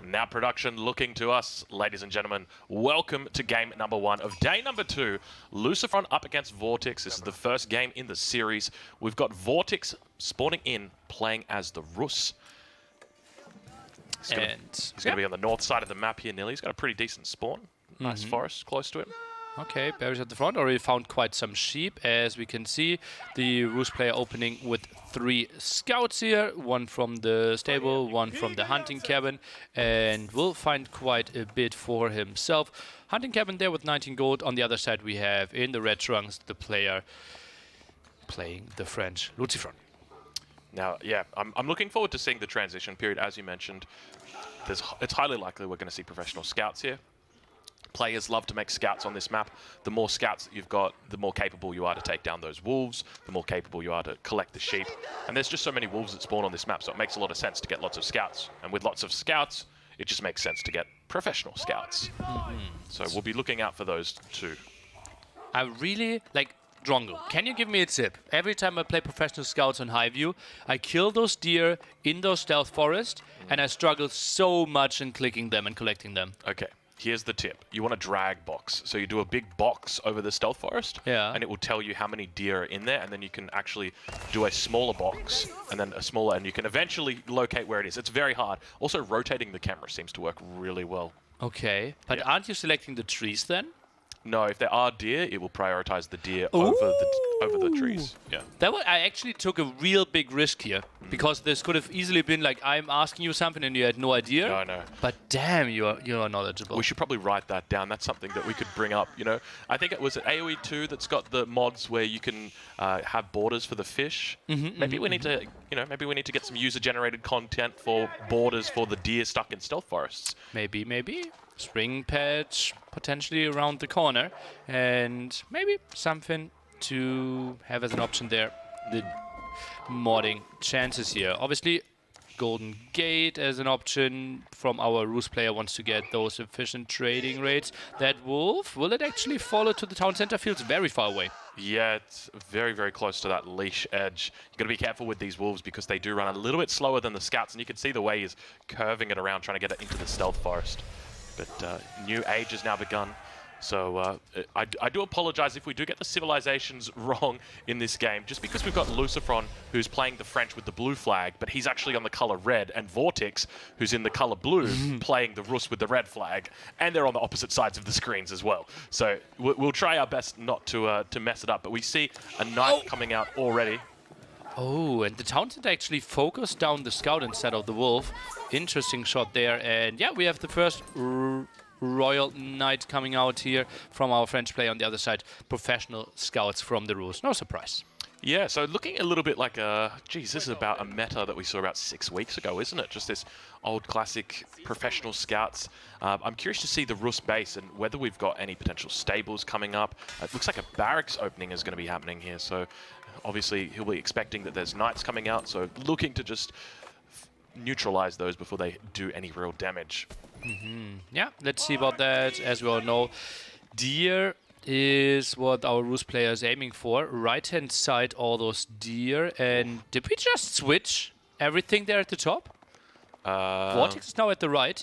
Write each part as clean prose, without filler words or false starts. And now production looking to us, ladies and gentlemen. Welcome to game number one of day number two. LucifroN up against VortiX. This is the first game in the series. We've got VortiX spawning in, playing as the Rus. He's going to be on the north side of the map here, Nili. He's got a pretty decent spawn. Nice forest close to him. Okay, Barry's at the front. Already found quite some sheep, as we can see. The Rus player opening with 3 scouts here. One from the stable, one from the hunting cabin. And will find quite a bit for himself. Hunting cabin there with 19 gold. On the other side we have, in the red trunks, the player playing the French LucifroN. Now, yeah, I'm looking forward to seeing the transition period, as you mentioned. It's highly likely we're going to see professional scouts here. Players love to make scouts on this map. The more scouts that you've got, the more capable you are to take down those wolves, the more capable you are to collect the sheep. And there's just so many wolves that spawn on this map, so it makes a lot of sense to get lots of scouts. And with lots of scouts, it just makes sense to get professional scouts. So we'll be looking out for those two. I really like... Drongo, can you give me a tip? Every time I play professional scouts on high view, I kill those deer in those stealth forest, and I struggle so much in clicking them and collecting them. Okay, here's the tip. You want to drag box. So you do a big box over the stealth forest, and it will tell you how many deer are in there, and then you can actually do a smaller box, and then a smaller, and you can eventually locate where it is. It's very hard. Also, rotating the camera seems to work really well. Okay, but aren't you selecting the trees then? No, if there are deer, it will prioritize the deer over the trees. Yeah, that was, I actually took a real big risk here, because this could have easily been like, I'm asking you something and you had no idea. No, no. But damn, you are knowledgeable. We should probably write that down. That's something that we could bring up. You know, I think it was AOE 2 that's got the mods where you can have borders for the fish. Maybe we need to, you know, maybe we need to get some user-generated content for borders for the deer stuck in stealth forests. Maybe, maybe. Spring patch potentially around the corner, and maybe something to have as an option there. The modding chances here. Obviously, Golden Gate as an option from our Rus player wants to get those efficient trading rates. That wolf, will it actually follow to the town center? Feels very far away. Yeah, it's very, very close to that leash edge. You've got to be careful with these wolves because they do run a little bit slower than the scouts, and you can see the way he's curving it around, trying to get it into the stealth forest. But new age has now begun, so I do apologize if we do get the civilizations wrong in this game, just because we've got LucifroN, who's playing the French with the blue flag, but he's actually on the color red, and VortiX, who's in the color blue, playing the Rus with the red flag, and they're on the opposite sides of the screens as well. So we'll try our best not to to mess it up, but we see a knight coming out already. Oh, and the town center actually focused down the scout instead of the wolf. Interesting shot there. And yeah, we have the first royal knight coming out here from our French player on the other side. Professional scouts from the Rus. No surprise. Yeah, so looking a little bit like a... Geez, this is about a meta that we saw about 6 weeks ago, isn't it? Just this old classic professional scouts. I'm curious to see the Rus base and whether we've got any potential stables coming up. It looks like a barracks opening is going to be happening here, so... Obviously, he'll be expecting that there's knights coming out, so looking to just neutralize those before they do any real damage. Yeah, let's see about that. As we all know, deer is what our Rus player is aiming for. Right-hand side, all those deer. And did we just switch everything there at the top? VortiX is now at the right.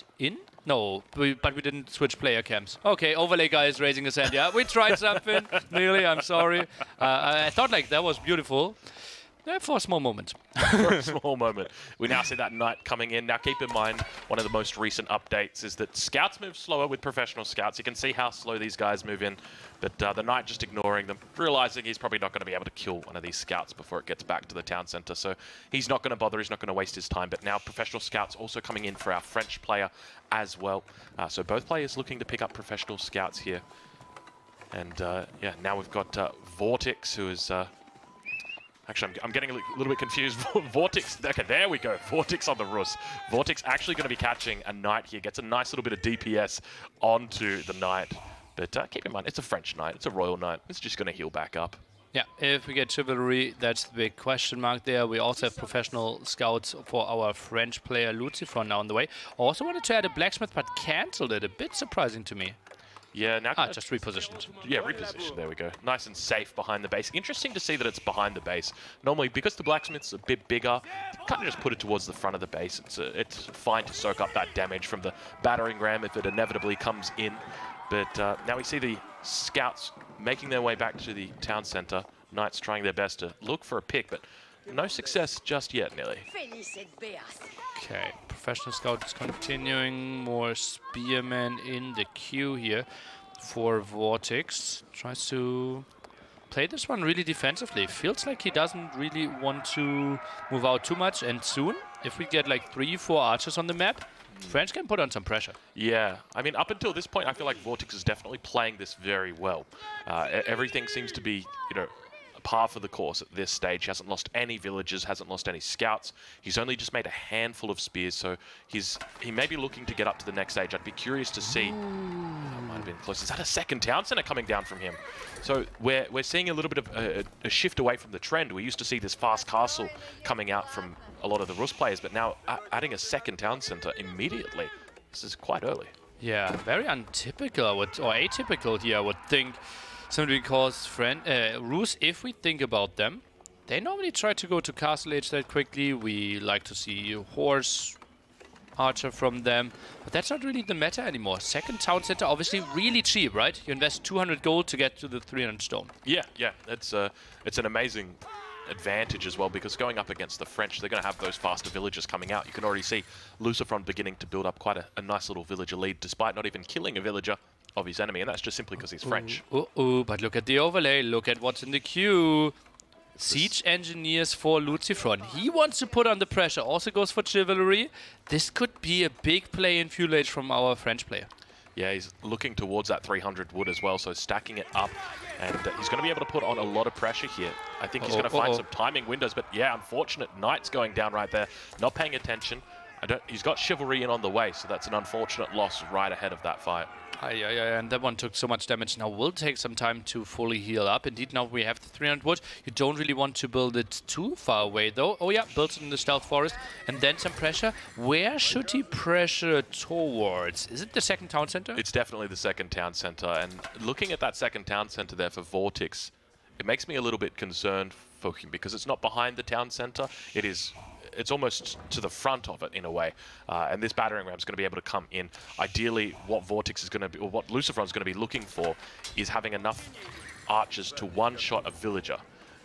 No, but we didn't switch player cams. Okay, overlay guy is raising his hand. Yeah, we tried something. Nearly, I'm sorry. I thought like that was beautiful. For a small moment. For a small moment. We now see that knight coming in. Now keep in mind, one of the most recent updates is that scouts move slower with professional scouts. You can see how slow these guys move in. But the knight just ignoring them, realizing he's probably not going to be able to kill one of these scouts before it gets back to the town center. So he's not going to bother. He's not going to waste his time. But now professional scouts also coming in for our French player as well. So both players looking to pick up professional scouts here. And yeah, now we've got VortiX, who is... Actually, I'm getting a little bit confused. VortiX, okay, there we go. VortiX on the Rus. VortiX actually going to be catching a knight here. Gets a nice little bit of DPS onto the knight. But keep in mind, it's a French knight. It's a royal knight. It's just going to heal back up. Yeah, if we get chivalry, that's the big question mark there. We also have professional scouts for our French player, LucifroN, now on the way. Also wanted to add a blacksmith, but cancelled it. A bit surprising to me. Yeah, now just repositioned. Yeah, repositioned. There we go. Nice and safe behind the base. Interesting to see that it's behind the base. Normally, because the blacksmith's a bit bigger, you kind of just put it towards the front of the base. It's fine to soak up that damage from the battering ram if it inevitably comes in. But now we see the scouts making their way back to the town centre. Knights trying their best to look for a pick, but no success just yet, Nili. Okay, professional scout is continuing. More spearmen in the queue here for VortiX. Tries to play this one really defensively. Feels like he doesn't really want to move out too much. And soon, if we get like 3-4 archers on the map, French can put on some pressure. Yeah, I mean, up until this point, I feel like VortiX is definitely playing this very well. Everything seems to be, you know, half of the course at this stage. He hasn't lost any villagers, hasn't lost any scouts. He's only just made a handful of spears, so he may be looking to get up to the next stage. I'd be curious to see. That might have been close. Is that a second town center coming down from him? So we're seeing a little bit of a shift away from the trend. We used to see this fast castle coming out from a lot of the Rus players, but now adding a second town center immediately. This is quite early. Yeah, very atypical here, I would think. Simply because Rus, if we think about them, they normally try to go to Castle Age that quickly. We like to see Horse, Archer from them. But that's not really the meta anymore. Second Town Center, obviously really cheap, right? You invest 200 gold to get to the 300 stone. Yeah, yeah. It's an amazing advantage as well, because going up against the French, they're going to have those faster villagers coming out. You can already see LucifroN beginning to build up quite a nice little villager lead, despite not even killing a villager of his enemy, and that's just simply because he's French. But look at the overlay, look at what's in the queue. Siege engineers for LucifroN. He wants to put on the pressure, also goes for chivalry. This could be a big play in Fuel Age from our French player. Yeah, he's looking towards that 300 wood as well, so stacking it up, and he's going to be able to put on a lot of pressure here. I think he's going to find some timing windows, but yeah, unfortunate. Knight's going down right there, not paying attention. He's got chivalry in on the way, so that's an unfortunate loss right ahead of that fight. And that one took so much damage. Now will take some time to fully heal up. Indeed, now we have the 300 wood. You don't really want to build it too far away, though. Oh yeah, built it in the stealth forest. And then some pressure. Where should he pressure towards? Is it the second town center? It's definitely the second town center. And looking at that second town center there for VortiX, it makes me a little bit concerned for him, because it's not behind the town center. It's almost to the front of it in a way, and this battering ram is going to be able to come in. Ideally, what VortiX is going to be, or what LucifroN is going to be looking for, is having enough archers to one-shot a villager,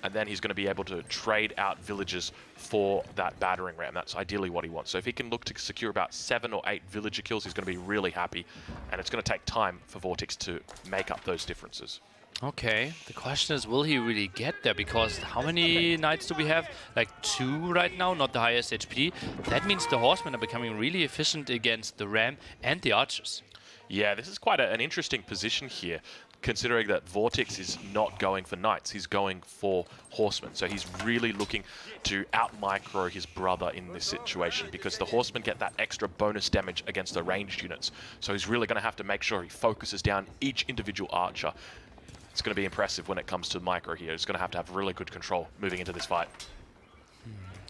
and then he's going to be able to trade out villagers for that battering ram. That's ideally what he wants. So if he can look to secure about 7 or 8 villager kills, he's going to be really happy, and it's going to take time for VortiX to make up those differences. Okay, the question is, will he really get there? Because how many knights do we have? Like 2 right now, not the highest HP. That means the horsemen are becoming really efficient against the ram and the archers. Yeah, this is quite an interesting position here, considering that VortiX is not going for knights. He's going for horsemen. So he's really looking to out-micro his brother in this situation, because the horsemen get that extra bonus damage against the ranged units. So he's really going to have to make sure he focuses down each individual archer. It's going to be impressive when it comes to micro here. It's going to have really good control moving into this fight.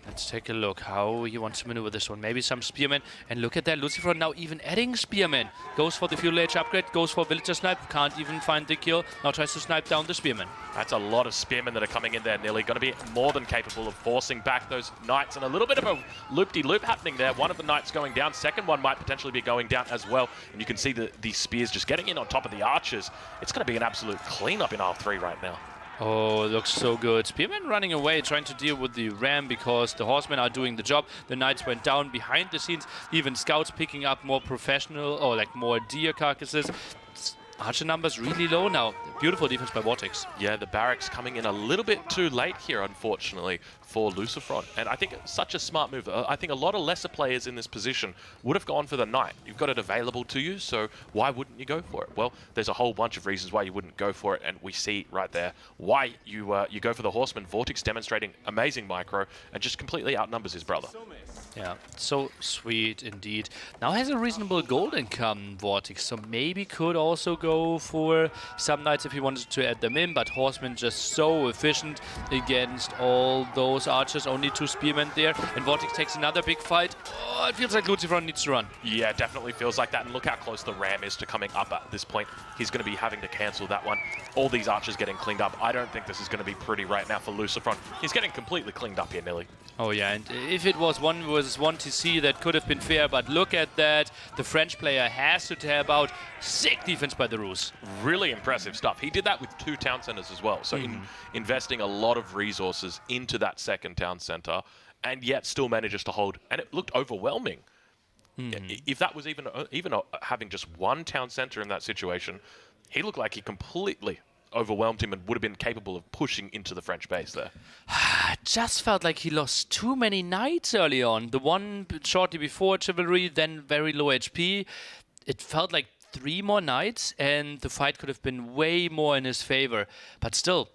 Let's take a look how he wants to maneuver this one. Maybe some spearmen. And look at that, LucifroN now even adding spearmen. Goes for the Fuel Age upgrade, goes for villager snipe, can't even find the kill. Now tries to snipe down the spearmen. That's a lot of spearmen that are coming in there, Nili. Going to be more than capable of forcing back those knights. And a little bit of a loop-de-loop happening there. One of the knights going down, second one might potentially be going down as well. And you can see the spears just getting in on top of the archers. It's going to be an absolute cleanup in R3 right now. Oh, it looks so good. Spearmen running away, trying to deal with the ram, because the horsemen are doing the job. The knights went down behind the scenes. Even scouts picking up more professional, or like more deer carcasses. Archer numbers really low now. Beautiful defense by VortiX. Yeah, the barracks coming in a little bit too late here, unfortunately, for LucifroN. And I think it's such a smart move. I think a lot of lesser players in this position would have gone for the knight. You've got it available to you, so why wouldn't you go for it? Well, there's a whole bunch of reasons why you wouldn't go for it, and we see right there why you go for the horseman. VortiX demonstrating amazing micro and just completely outnumbers his brother. Yeah, so sweet indeed. Now has a reasonable gold income, VortiX, so maybe could also go for some knights if he wanted to add them in, but Horseman just so efficient against all those archers, only two spearmen there, and VortiX takes another big fight. Oh, it feels like LucifroN needs to run. Yeah, definitely feels like that, and look how close the ram is to coming up at this point. He's going to be having to cancel that one. All these archers getting cleaned up. I don't think this is going to be pretty right now for LucifroN. He's getting completely cleaned up here, Nili. Oh yeah, and if it was one with one TC that could have been fair, but look at that. The French player has to tab out. Sick defense by the Rus. Really impressive stuff. He did that with two town centers as well. So investing a lot of resources into that second town center, and yet still manages to hold. And it looked overwhelming. If that was even having just one town center in that situation, he looked like he completely overwhelmed him and would have been capable of pushing into the French base there. Just felt like he lost too many knights early on. The one shortly before Chivalry, then very low HP. It felt like three more knights and the fight could have been way more in his favor. But still,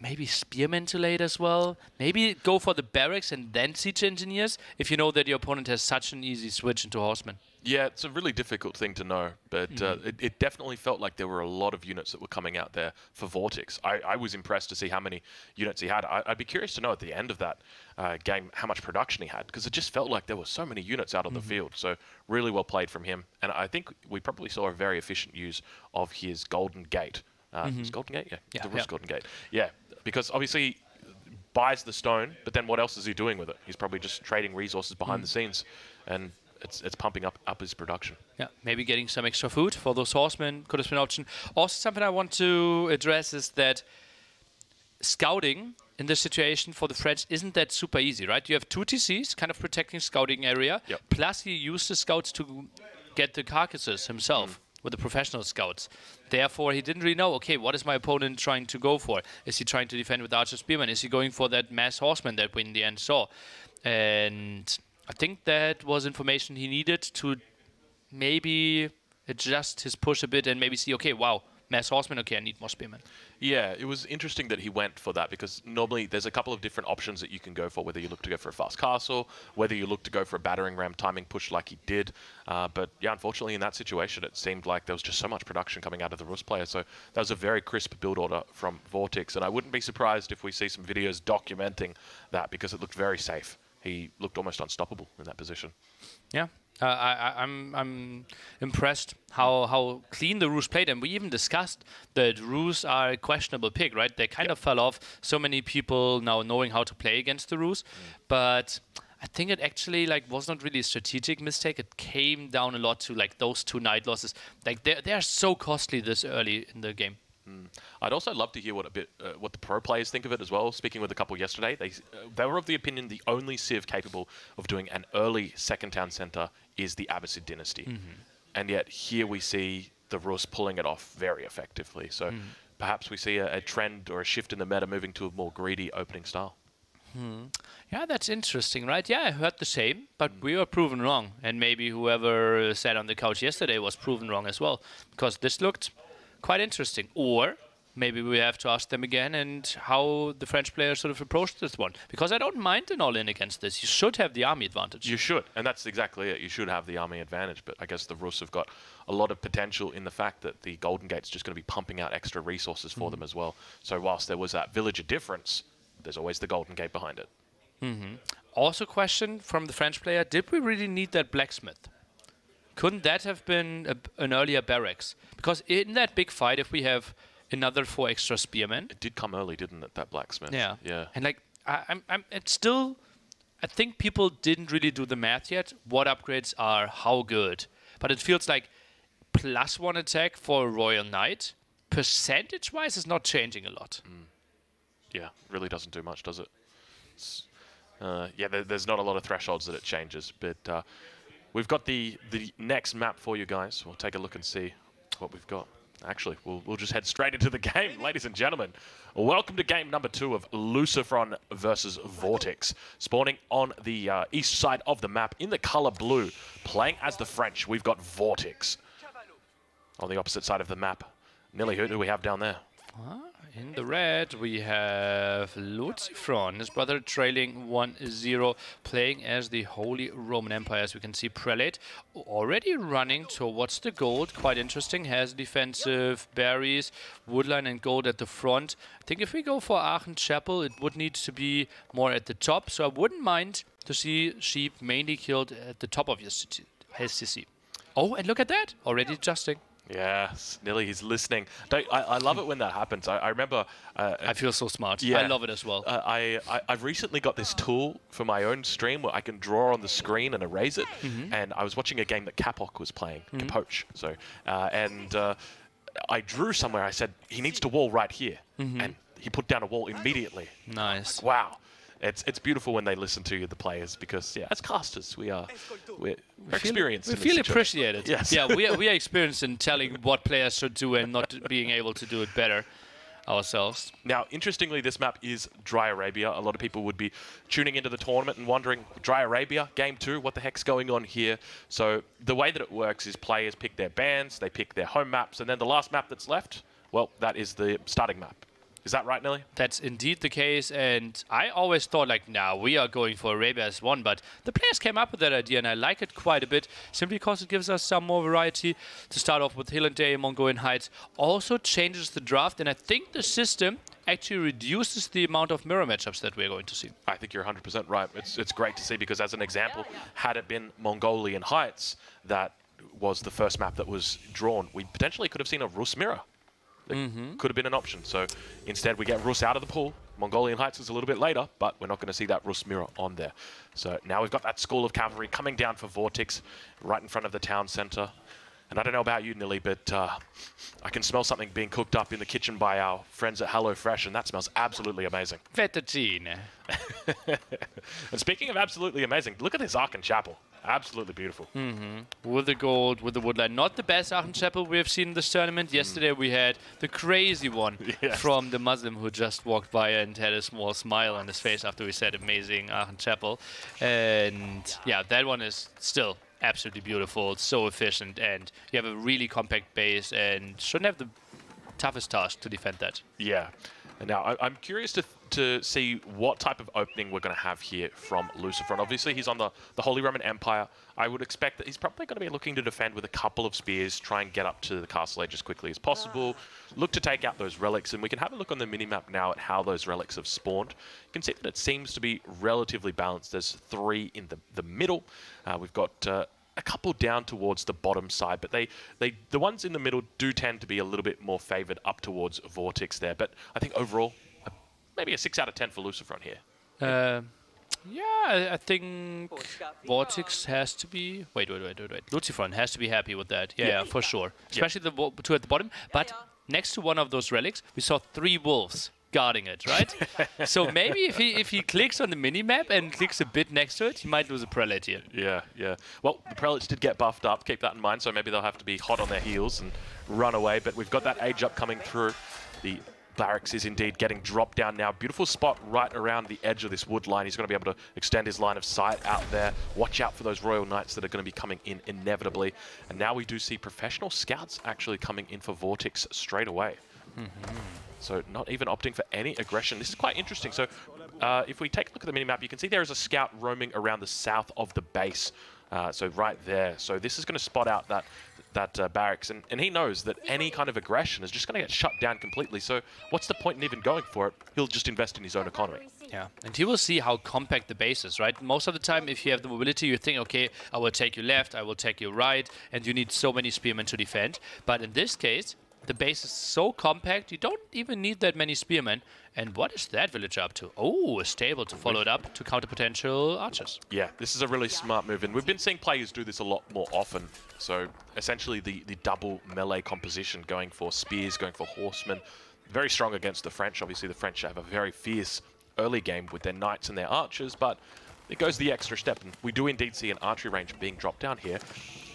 maybe spearmen too late as well. Maybe go for the barracks and then siege engineers if you know that your opponent has such an easy switch into horsemen. Yeah, it's a really difficult thing to know, but it definitely felt like there were a lot of units that were coming out there for VortiX. I was impressed to see how many units he had. I'd be curious to know at the end of that game how much production he had, because it just felt like there were so many units out on the field. So really well played from him, and I think we probably saw a very efficient use of his Golden Gate. His Golden Gate? Yeah, the Rus Golden Gate. Yeah, because obviously buys the stone, but then what else is he doing with it? He's probably just trading resources behind the scenes, and it's pumping up his production. Yeah, maybe getting some extra food for those horsemen could have been an option. Also, something I want to address is that scouting in this situation for the French isn't that super easy, right? You have two TCs kind of protecting scouting area, plus he used the scouts to get the carcasses himself with the professional scouts. Therefore, he didn't really know, okay, what is my opponent trying to go for? Is he trying to defend with archer spearmen? Is he going for that mass horseman that we in the end saw? And I think that was information he needed to maybe adjust his push a bit and maybe see, okay, wow, mass horsemen, okay, I need more spearmen. Yeah, it was interesting that he went for that, because normally there's a couple of different options that you can go for, whether you look to go for a fast castle, whether you look to go for a battering ram timing push like he did. But yeah, unfortunately in that situation, it seemed like there was just so much production coming out of the Rus player. So that was a very crisp build order from VortiX, and I wouldn't be surprised if we see some videos documenting that, because it looked very safe. He looked almost unstoppable in that position. Yeah, I'm impressed how clean the Rus played, and we even discussed that Rus are a questionable pick, right? They kind of fell off. So many people now knowing how to play against the Rus, but I think it actually was not really a strategic mistake. It came down a lot to those two knight losses. They are so costly this early in the game. I'd also love to hear what the pro players think of it as well. Speaking with a couple yesterday, they were of the opinion the only Civ capable of doing an early second town center is the Abbasid dynasty. And yet here we see the Rus pulling it off very effectively. So perhaps we see a trend or a shift in the meta moving to a more greedy opening style. Yeah, that's interesting, right? Yeah, I heard the same, but we were proven wrong. And maybe whoever sat on the couch yesterday was proven wrong as well, because this looked quite interesting. Or maybe we have to ask them again and how the French player sort of approached this one. Because I don't mind an all-in against this. You should have the army advantage. You should, and that's exactly it. You should have the army advantage. But I guess the Rus have got a lot of potential in the fact that the Golden Gate's just going to be pumping out extra resources for them as well. So whilst there was that villager difference, there's always the Golden Gate behind it. Also question from the French player, did we really need that blacksmith? Couldn't that have been an earlier barracks? Because in that big fight, if we have another 4 extra spearmen... It did come early, didn't it, that blacksmith? Yeah. And it's still... I think people didn't really do the math yet. What upgrades are how good. But it feels like +1 attack for a royal knight, percentage-wise, is not changing a lot. Yeah, really doesn't do much, does it? Yeah, there's not a lot of thresholds that it changes, but... we've got the next map for you guys. We'll take a look and see what we've got. Actually, we'll just head straight into the game, ladies and gentlemen. Welcome to game number 2 of LucifroN versus VortiX. Spawning on the east side of the map in the color blue. Playing as the French, we've got VortiX. On the opposite side of the map. Nili, who do we have down there? In the red, we have LucifroN, his brother trailing 1-0, playing as the Holy Roman Empire. As we can see, Prelate already running towards the gold. Quite interesting, has defensive barriers, woodline and gold at the front. I think if we go for Aachen Chapel, it would need to be more at the top. So I wouldn't mind to see sheep mainly killed at the top of your SCC. Oh, and look at that, already adjusting. Yes, Nili, he's listening. I love it when that happens. I remember... I feel so smart. Yeah, I love it as well. I've recently got this tool for my own stream where I can draw on the screen and erase it. Mm-hmm. And I was watching a game that Kapok was playing, mm-hmm. Kapok. So, I drew somewhere, I said, he needs to wall right here. Mm-hmm. And he put down a wall immediately. Nice. Like, wow. It's beautiful when they listen to you, the players, because yeah, as casters we're experienced. We feel appreciated. Yes. Yeah, we are experienced in telling what players should do and not being able to do it better ourselves. Now, interestingly, this map is Dry Arabia. A lot of people would be tuning into the tournament and wondering, Dry Arabia, Game 2, what the heck's going on here? So the way that it works is players pick their bands, they pick their home maps, and then the last map that's left, well, that is the starting map. Is that right, Nili? That's indeed the case, and I always thought, like, nah, we are going for Arabia as one, but the players came up with that idea, and I like it quite a bit, simply because it gives us some more variety to start off with Hill and Day, Mongolian Heights. Also changes the draft, and I think the system actually reduces the amount of mirror matchups that we're going to see. I think you're 100% right. It's great to see, because as an example, had it been Mongolian Heights that was the first map that was drawn, we potentially could have seen a Rus mirror. It mm-hmm. could have been an option. So instead we get Rus out of the pool. Mongolian Heights is a little bit later, but we're not going to see that Rus mirror on there. So now we've got that School of Cavalry coming down for VortiX right in front of the town centre. And I don't know about you, Nili, but I can smell something being cooked up in the kitchen by our friends at HelloFresh, and that smells absolutely amazing. Fettuccine. And speaking of absolutely amazing, look at this Aachen Chapel. Absolutely beautiful. Mm-hmm. With the gold, with the woodland. Not the best Aachen Chapel we have seen this tournament. Yesterday we had the crazy one from the Muslim who just walked by and had a small smile on his face after we said amazing Aachen Chapel. And yeah, that one is still absolutely beautiful. It's so efficient, and you have a really compact base and shouldn't have the toughest task to defend that. Yeah. Now, I'm curious to see what type of opening we're going to have here from LucifroN. Obviously, he's on the Holy Roman Empire. I would expect that he's probably going to be looking to defend with a couple of spears, try and get up to the Castle Age as quickly as possible, look to take out those relics, and we can have a look on the minimap now at how those relics have spawned. You can see that it seems to be relatively balanced. There's 3 in the middle. We've got... a couple down towards the bottom side, but the ones in the middle do tend to be a little bit more favoured up towards VortiX there. But I think overall, maybe a 6 out of 10 for LucifroN here. Yeah, I think VortiX has to be. Wait. LucifroN has to be happy with that. Yeah, for sure. Especially the 2 at the bottom. But next to one of those relics, we saw 3 wolves guarding it, right? So maybe if he clicks on the minimap and clicks a bit next to it, he might lose a prelate here. Yeah. Well, the prelates did get buffed up, keep that in mind, so maybe they'll have to be hot on their heels and run away, but we've got that age up coming through. The barracks is indeed getting dropped down now. Beautiful spot right around the edge of this wood line. He's going to be able to extend his line of sight out there. Watch out for those royal knights that are going to be coming in inevitably. And now we do see professional scouts actually coming in for VortiX straight away. Mm-hmm. So not even opting for any aggression. This is quite interesting. So if we take a look at the minimap, you can see there is a scout roaming around the south of the base. So right there. So this is going to spot out that barracks. And he knows that any kind of aggression is just going to get shut down completely. So what's the point in even going for it? He'll just invest in his own economy. Yeah, and he will see how compact the base is, right? Most of the time, if you have the mobility, you think, okay, I will take you left, I will take you right, and you need so many spearmen to defend. But in this case... the base is so compact, you don't even need that many spearmen. And what is that villager up to? Oh, a stable to follow it up to counter potential archers. Yeah, this is a really smart move, and we've been seeing players do this a lot more often. So essentially the double melee composition, going for spears, going for horsemen. Very strong against the French. Obviously, the French have a very fierce early game with their knights and their archers, but it goes the extra step, and we do indeed see an archery range being dropped down here.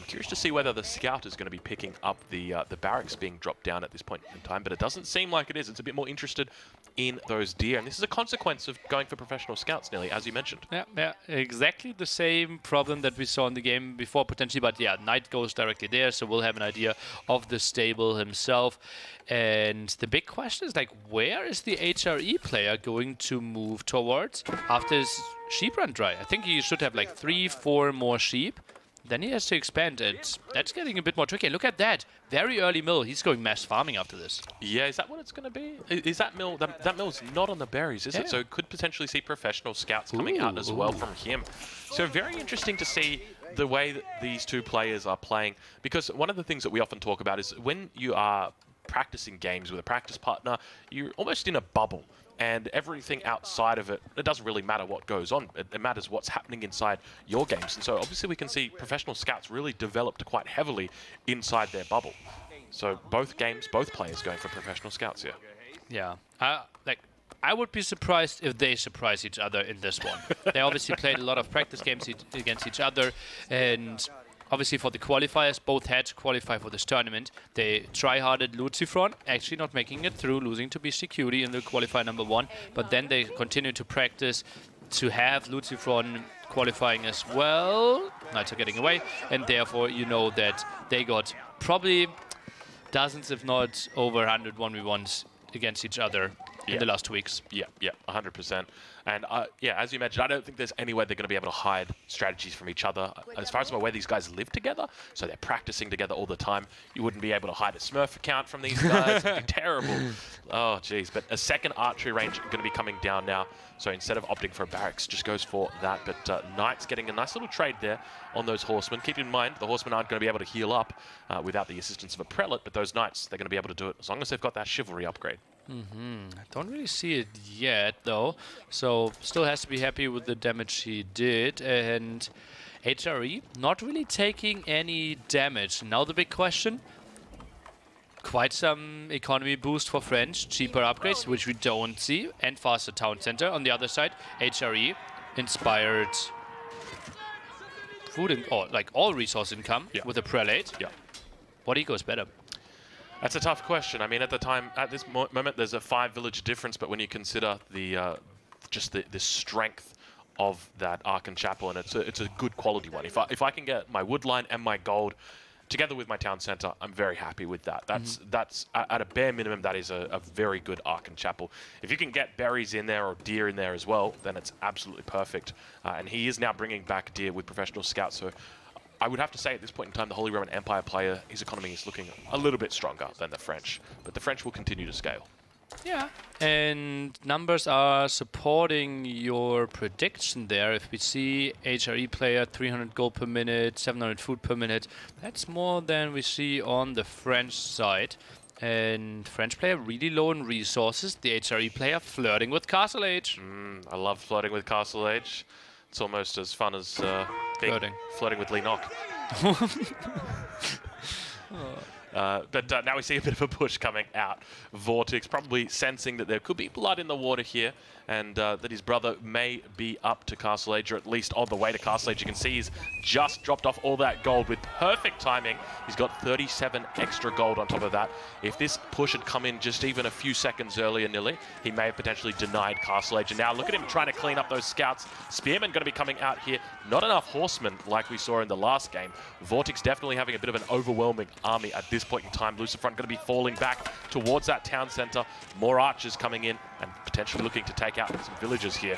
I'm curious to see whether the scout is going to be picking up the barracks being dropped down at this point in time, but it doesn't seem like it is. It's a bit more interested in those deer, and this is a consequence of going for professional scouts, Nili, as you mentioned. Yeah, exactly the same problem that we saw in the game before, potentially, but yeah, Knight goes directly there, so we'll have an idea of the stable himself. And the big question is, like, where is the HRE player going to move towards after his sheep run dry? I think he should have like 3-4 more sheep. Then he has to expand, and that's getting a bit more tricky. Look at that. Very early mill. He's going mass farming after this. Yeah, is that what it's going to be? Is that mill... That mill's not on the berries, is it? So could potentially see professional scouts coming out as well from him. So very interesting to see the way that these two players are playing. Because one of the things that we often talk about is when you are practicing games with a practice partner, you're almost in a bubble. And everything outside of it, it doesn't really matter what goes on. It matters what's happening inside your games. And so obviously we can see professional scouts really developed quite heavily inside their bubble. So both games, both players going for professional scouts here. Yeah. Like, I would be surprised if they surprise each other in this one. They obviously played a lot of practice games against each other, and obviously for the qualifiers, both had to qualify for this tournament. They try-harded LucifroN, actually not making it through, losing to BeastyQT in the qualifier number 1, but then they continued to practice to have LucifroN qualifying as well. Knights are getting away, and therefore you know that they got probably dozens, if not over 100 1v1s against each other in the last 2 weeks. Yeah, 100%. And yeah, as you mentioned, I don't think there's any way they're going to be able to hide strategies from each other. As far as I'm aware, these guys live together, so they're practicing together all the time. You wouldn't be able to hide a Smurf account from these guys. It'd be terrible. Oh, jeez. But a second archery range going to be coming down now. So instead of opting for a barracks, just goes for that. But Knight's getting a nice little trade there on those horsemen. Keep in mind, the horsemen aren't going to be able to heal up without the assistance of a prelate, but those Knights, they're going to be able to do it as long as they've got that chivalry upgrade. I don't really see it yet, though. So still has to be happy with the damage he did. And HRE not really taking any damage. Now the big question. Quite some economy boost for French. Cheaper upgrades, which we don't see. And faster town center. On the other side, HRE inspired food and all resource income with a prelate. Yeah. What eco is better? That's a tough question. I mean, at this moment, there's a 5 village difference, but when you consider the just the strength of that Arkan Chapel, and it's a good quality one. If I can get my wood line and my gold together with my town center, I'm very happy with that. That's at a bare minimum, that is a very good Arkan Chapel. If you can get berries in there or deer in there as well, then it's absolutely perfect. And he is now bringing back deer with professional scouts, so I would have to say at this point in time, the Holy Roman Empire player, his economy is looking a little bit stronger than the French, but the French will continue to scale. Yeah, and numbers are supporting your prediction there. If we see HRE player, 300 gold per minute, 700 food per minute, that's more than we see on the French side. And French player really low in resources, the HRE player flirting with Castle Age. I love flirting with Castle Age. It's almost as fun as flirting with Leenock. But now we see a bit of a push coming out. VortiX probably sensing that there could be blood in the water here, and that his brother may be up to Castle Age, or at least on the way to Castle Age. You can see he's just dropped off all that gold with perfect timing. He's got 37 extra gold on top of that. If this push had come in just even a few seconds earlier, Nili, he may have potentially denied Castle Age. And now look at him trying to clean up those scouts. Spearmen going to be coming out here. Not enough horsemen like we saw in the last game. VortiX definitely having a bit of an overwhelming army at this point in time. LucifroN going to be falling back towards that town center. More archers coming in and potentially looking to take out some villagers here.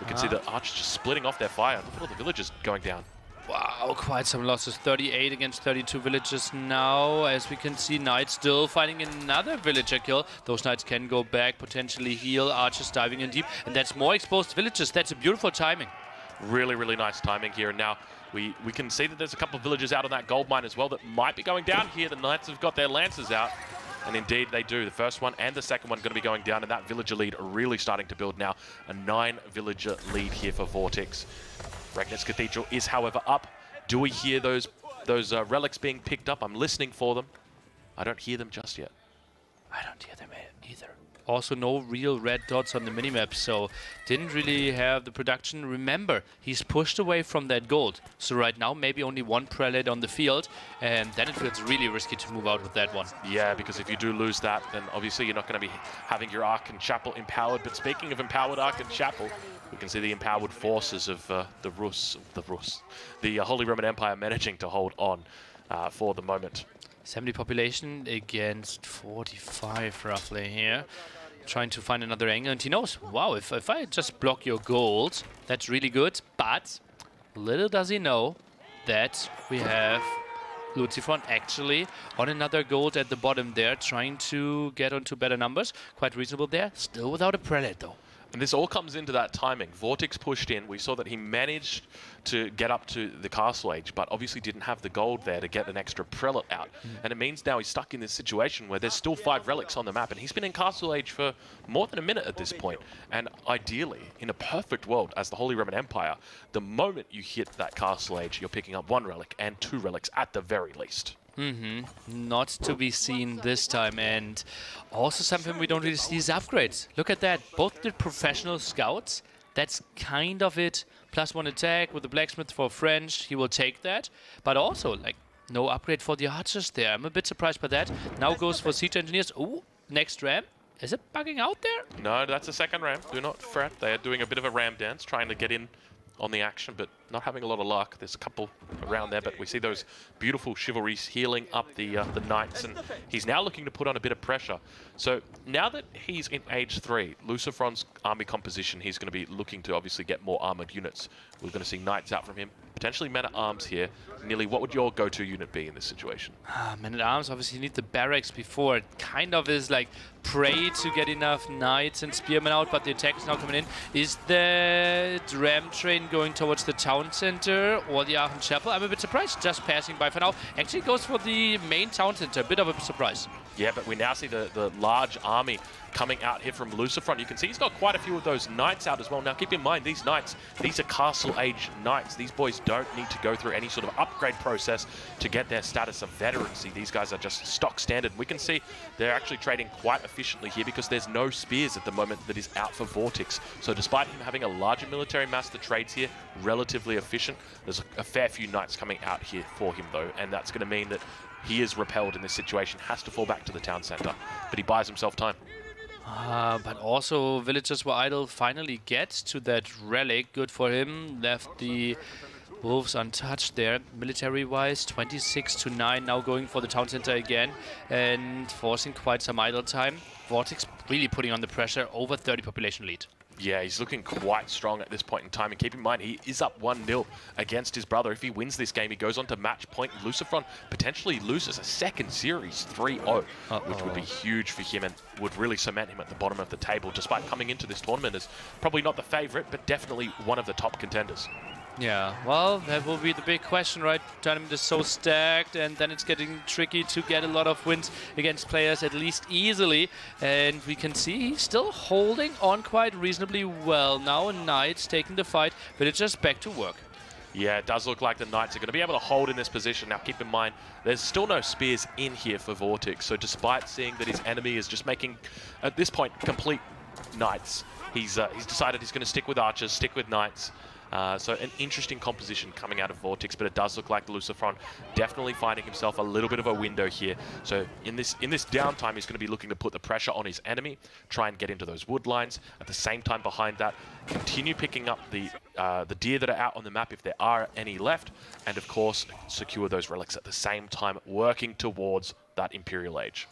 We can see the archers just splitting off their fire. Look at all the villagers going down. Wow, quite some losses. 38 against 32 villagers now. As we can see, Knights still finding another villager kill. Those Knights can go back, potentially heal. Archers diving in deep. And that's more exposed villagers. That's a beautiful timing. Really, really nice timing here. And now we can see that there's a couple of villagers out on that gold mine as well that might be going down here. The Knights have got their lances out. And indeed, they do. The first one and the second one going to be going down, and that villager lead really starting to build now. A 9 villager lead here for VortiX. Regnitz Cathedral is, however, up. Do we hear those relics being picked up? I'm listening for them. I don't hear them just yet. I don't hear them either. Also no real red dots on the minimap, so didn't really have the production. Remember, he's pushed away from that gold. So right now, maybe only one prelate on the field, and then it feels really risky to move out with that one. Yeah, because if you do lose that, then obviously you're not going to be having your Arc and Chapel empowered. But speaking of empowered Arc and Chapel, we can see the empowered forces of the Holy Roman Empire managing to hold on for the moment. 70 population against 45 roughly here. Trying to find another angle, and he knows, wow, if I just block your gold, that's really good. But little does he know that we have LucifroN actually on another gold at the bottom there, trying to get onto better numbers. Quite reasonable there, still without a prelate though. And this all comes into that timing. VortiX pushed in. We saw that he managed to get up to the castle age, but obviously didn't have the gold there to get an extra prelate out. And it means now he's stuck in this situation where there's still 5 relics on the map, and he's been in castle age for more than a minute at this point. And ideally, in a perfect world, as the Holy Roman Empire, the moment you hit that castle age, you're picking up 1 relic and 2 relics at the very least. Not to be seen this time, and also something we don't really see is upgrades. Look at that, both the professional scouts, that's kind of it. +1 attack with the blacksmith for French, he will take that, but also like no upgrade for the archers there. I'm a bit surprised by that. Now goes for siege engineers. Ooh, next ram. Is it bugging out there? No, that's the second ram. Do not fret, they are doing a bit of a ram dance, trying to get in on the action, but not having a lot of luck. There's a couple around there, but we see those beautiful chivalries healing up the knights, and he's now looking to put on a bit of pressure. So now that he's in age 3, LucifroN's army composition, he's going to be looking to obviously get more armored units. We're going to see knights out from him. Potentially men-at-arms here. Nili, what would your go-to unit be in this situation? Men-at-arms, obviously you need the barracks before. It kind of is like pray to get enough knights and spearmen out, but the attack is now coming in. Is the ram train going towards the town center or the Aachen Chapel? I'm a bit surprised, just passing by for now. Actually goes for the main town center, a bit of a surprise. Yeah, but we now see the large army coming out here from LucifroN. You can see he's got quite a few of those knights out as well. Now keep in mind, these knights, these are castle age knights. These boys don't need to go through any sort of upgrade process to get their status of veterancy. These guys are just stock standard. We can see they're actually trading quite efficiently here because there's no spears at the moment that is out for VortiX. So despite him having a larger military mass, the trades here relatively efficient. There's a fair few knights coming out here for him though, and that's going to mean that he is repelled in this situation, has to fall back to the town center, but he buys himself time. But also villagers were idle, finally gets to that relic, good for him, left the wolves untouched there. Military-wise, 26-9, now going for the town center again and forcing quite some idle time. VortiX really putting on the pressure, over 30 population lead. Yeah, he's looking quite strong at this point in time. And keep in mind, he is up 1-0 against his brother. If he wins this game, he goes on to match point. LucifroN potentially loses a second series 3-0, which would be huge for him and would really cement him at the bottom of the table, despite coming into this tournament as probably not the favorite, but definitely one of the top contenders. Yeah, well, that will be the big question, right? Tournament is so stacked, and then it's getting tricky to get a lot of wins against players, at least easily. And we can see he's still holding on quite reasonably well. Now Knights taking the fight, but it's just back to work. Yeah, it does look like the Knights are going to be able to hold in this position. Now, keep in mind, there's still no spears in here for VortiX. So despite seeing that his enemy is just making, at this point, complete Knights, he's decided he's going to stick with Archers, stick with Knights. So an interesting composition coming out of VortiX, but it does look like LucifroN definitely finding himself a little bit of a window here. So in this downtime, he's going to be looking to put the pressure on his enemy, try and get into those wood lines. At the same time behind that, continue picking up the deer that are out on the map if there are any left, and of course, secure those relics at the same time, working towards that Imperial Age.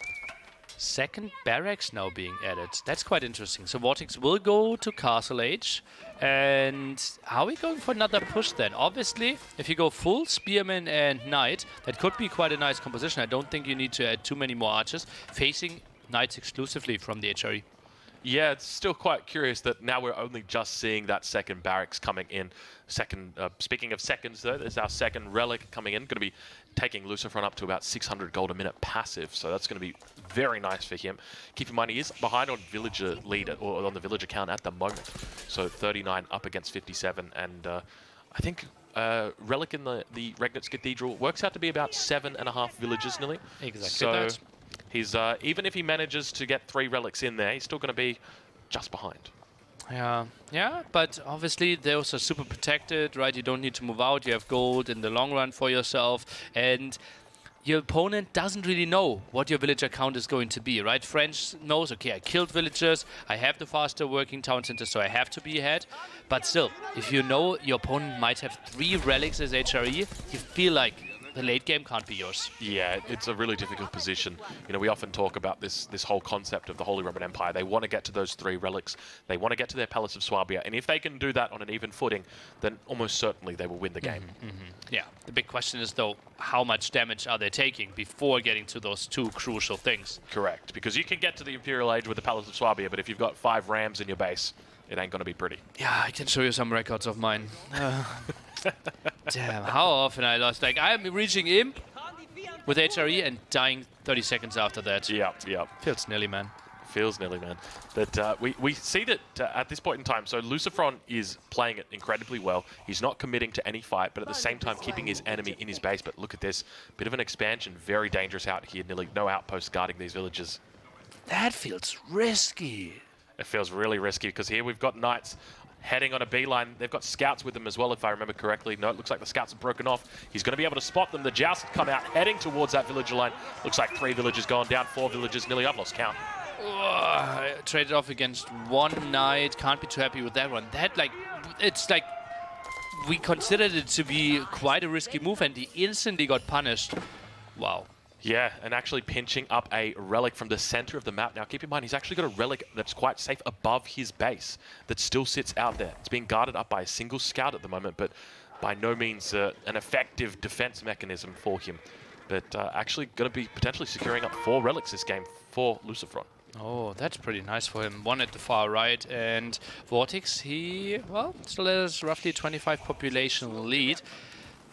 Second barracks now being added. That's quite interesting. So VortiX will go to Castle Age. And are we going for another push then? Obviously, if you go full Spearman and Knight, that could be quite a nice composition. I don't think you need to add too many more archers, facing Knights exclusively from the HRE. Yeah, it's still quite curious that now we're only just seeing that second barracks coming in. Speaking of seconds, though, there's our second relic coming in. Going to be taking LucifroN up to about 600 gold a minute passive, so that's going to be very nice for him. Keep in mind, he is behind on villager lead, or on the villager count at the moment. So 39 up against 57, and I think relic in the Regnitz Cathedral works out to be about 7.5 villagers, nearly. Exactly. So He's even if he manages to get 3 relics in there, he's still going to be just behind. Yeah, yeah, but obviously those are super protected, right? You don't need to move out. You have gold in the long run for yourself, and your opponent doesn't really know what your villager count is going to be, right? French knows, okay, I killed villagers, I have the faster working town center, so I have to be ahead. But still, if you know your opponent might have 3 relics as HRE, you feel like the late game can't be yours. Yeah, it's a really difficult position. You know, we often talk about this whole concept of the Holy Roman Empire. They want to get to those 3 relics. They want to get to their Palace of Swabia. And if they can do that on an even footing, then almost certainly they will win the game. Mm-hmm. Yeah, the big question is, though, how much damage are they taking before getting to those 2 crucial things? Correct, because you can get to the Imperial Age with the Palace of Swabia, but if you've got 5 rams in your base, it ain't going to be pretty. Yeah, I can show you some records of mine. Damn, how often I lost. Like, I'm reaching imp with HRE and dying 30 seconds after that. Yeah, yeah. Feels Nili, man. Feels Nili, man. But we see that at this point in time, so LucifroN is playing it incredibly well. He's not committing to any fight, but at the same time keeping his enemy in his base. But look at this. Bit of an expansion. Very dangerous out here, Nili. No outposts guarding these villages. That feels risky. It feels really risky because here we've got knights heading on a beeline. They've got scouts with them as well, if I remember correctly. No, it looks like the scouts have broken off. He's going to be able to spot them. The joust come out, heading towards that villager line. Looks like 3 villagers going down, 4 villagers. Nili, I've lost count. I traded off against 1 knight. Can't be too happy with that one. That, like, it's like we considered it to be quite a risky move, and he instantly got punished. Wow. Yeah, and actually pinching up a relic from the center of the map. Now, keep in mind, he's actually got a relic that's quite safe above his base that still sits out there. It's being guarded up by a single scout at the moment, but by no means an effective defense mechanism for him. But actually going to be potentially securing up 4 relics this game for LucifroN. Oh, that's pretty nice for him. 1 at the far right, and VortiX, he, well, still has roughly 25 population lead.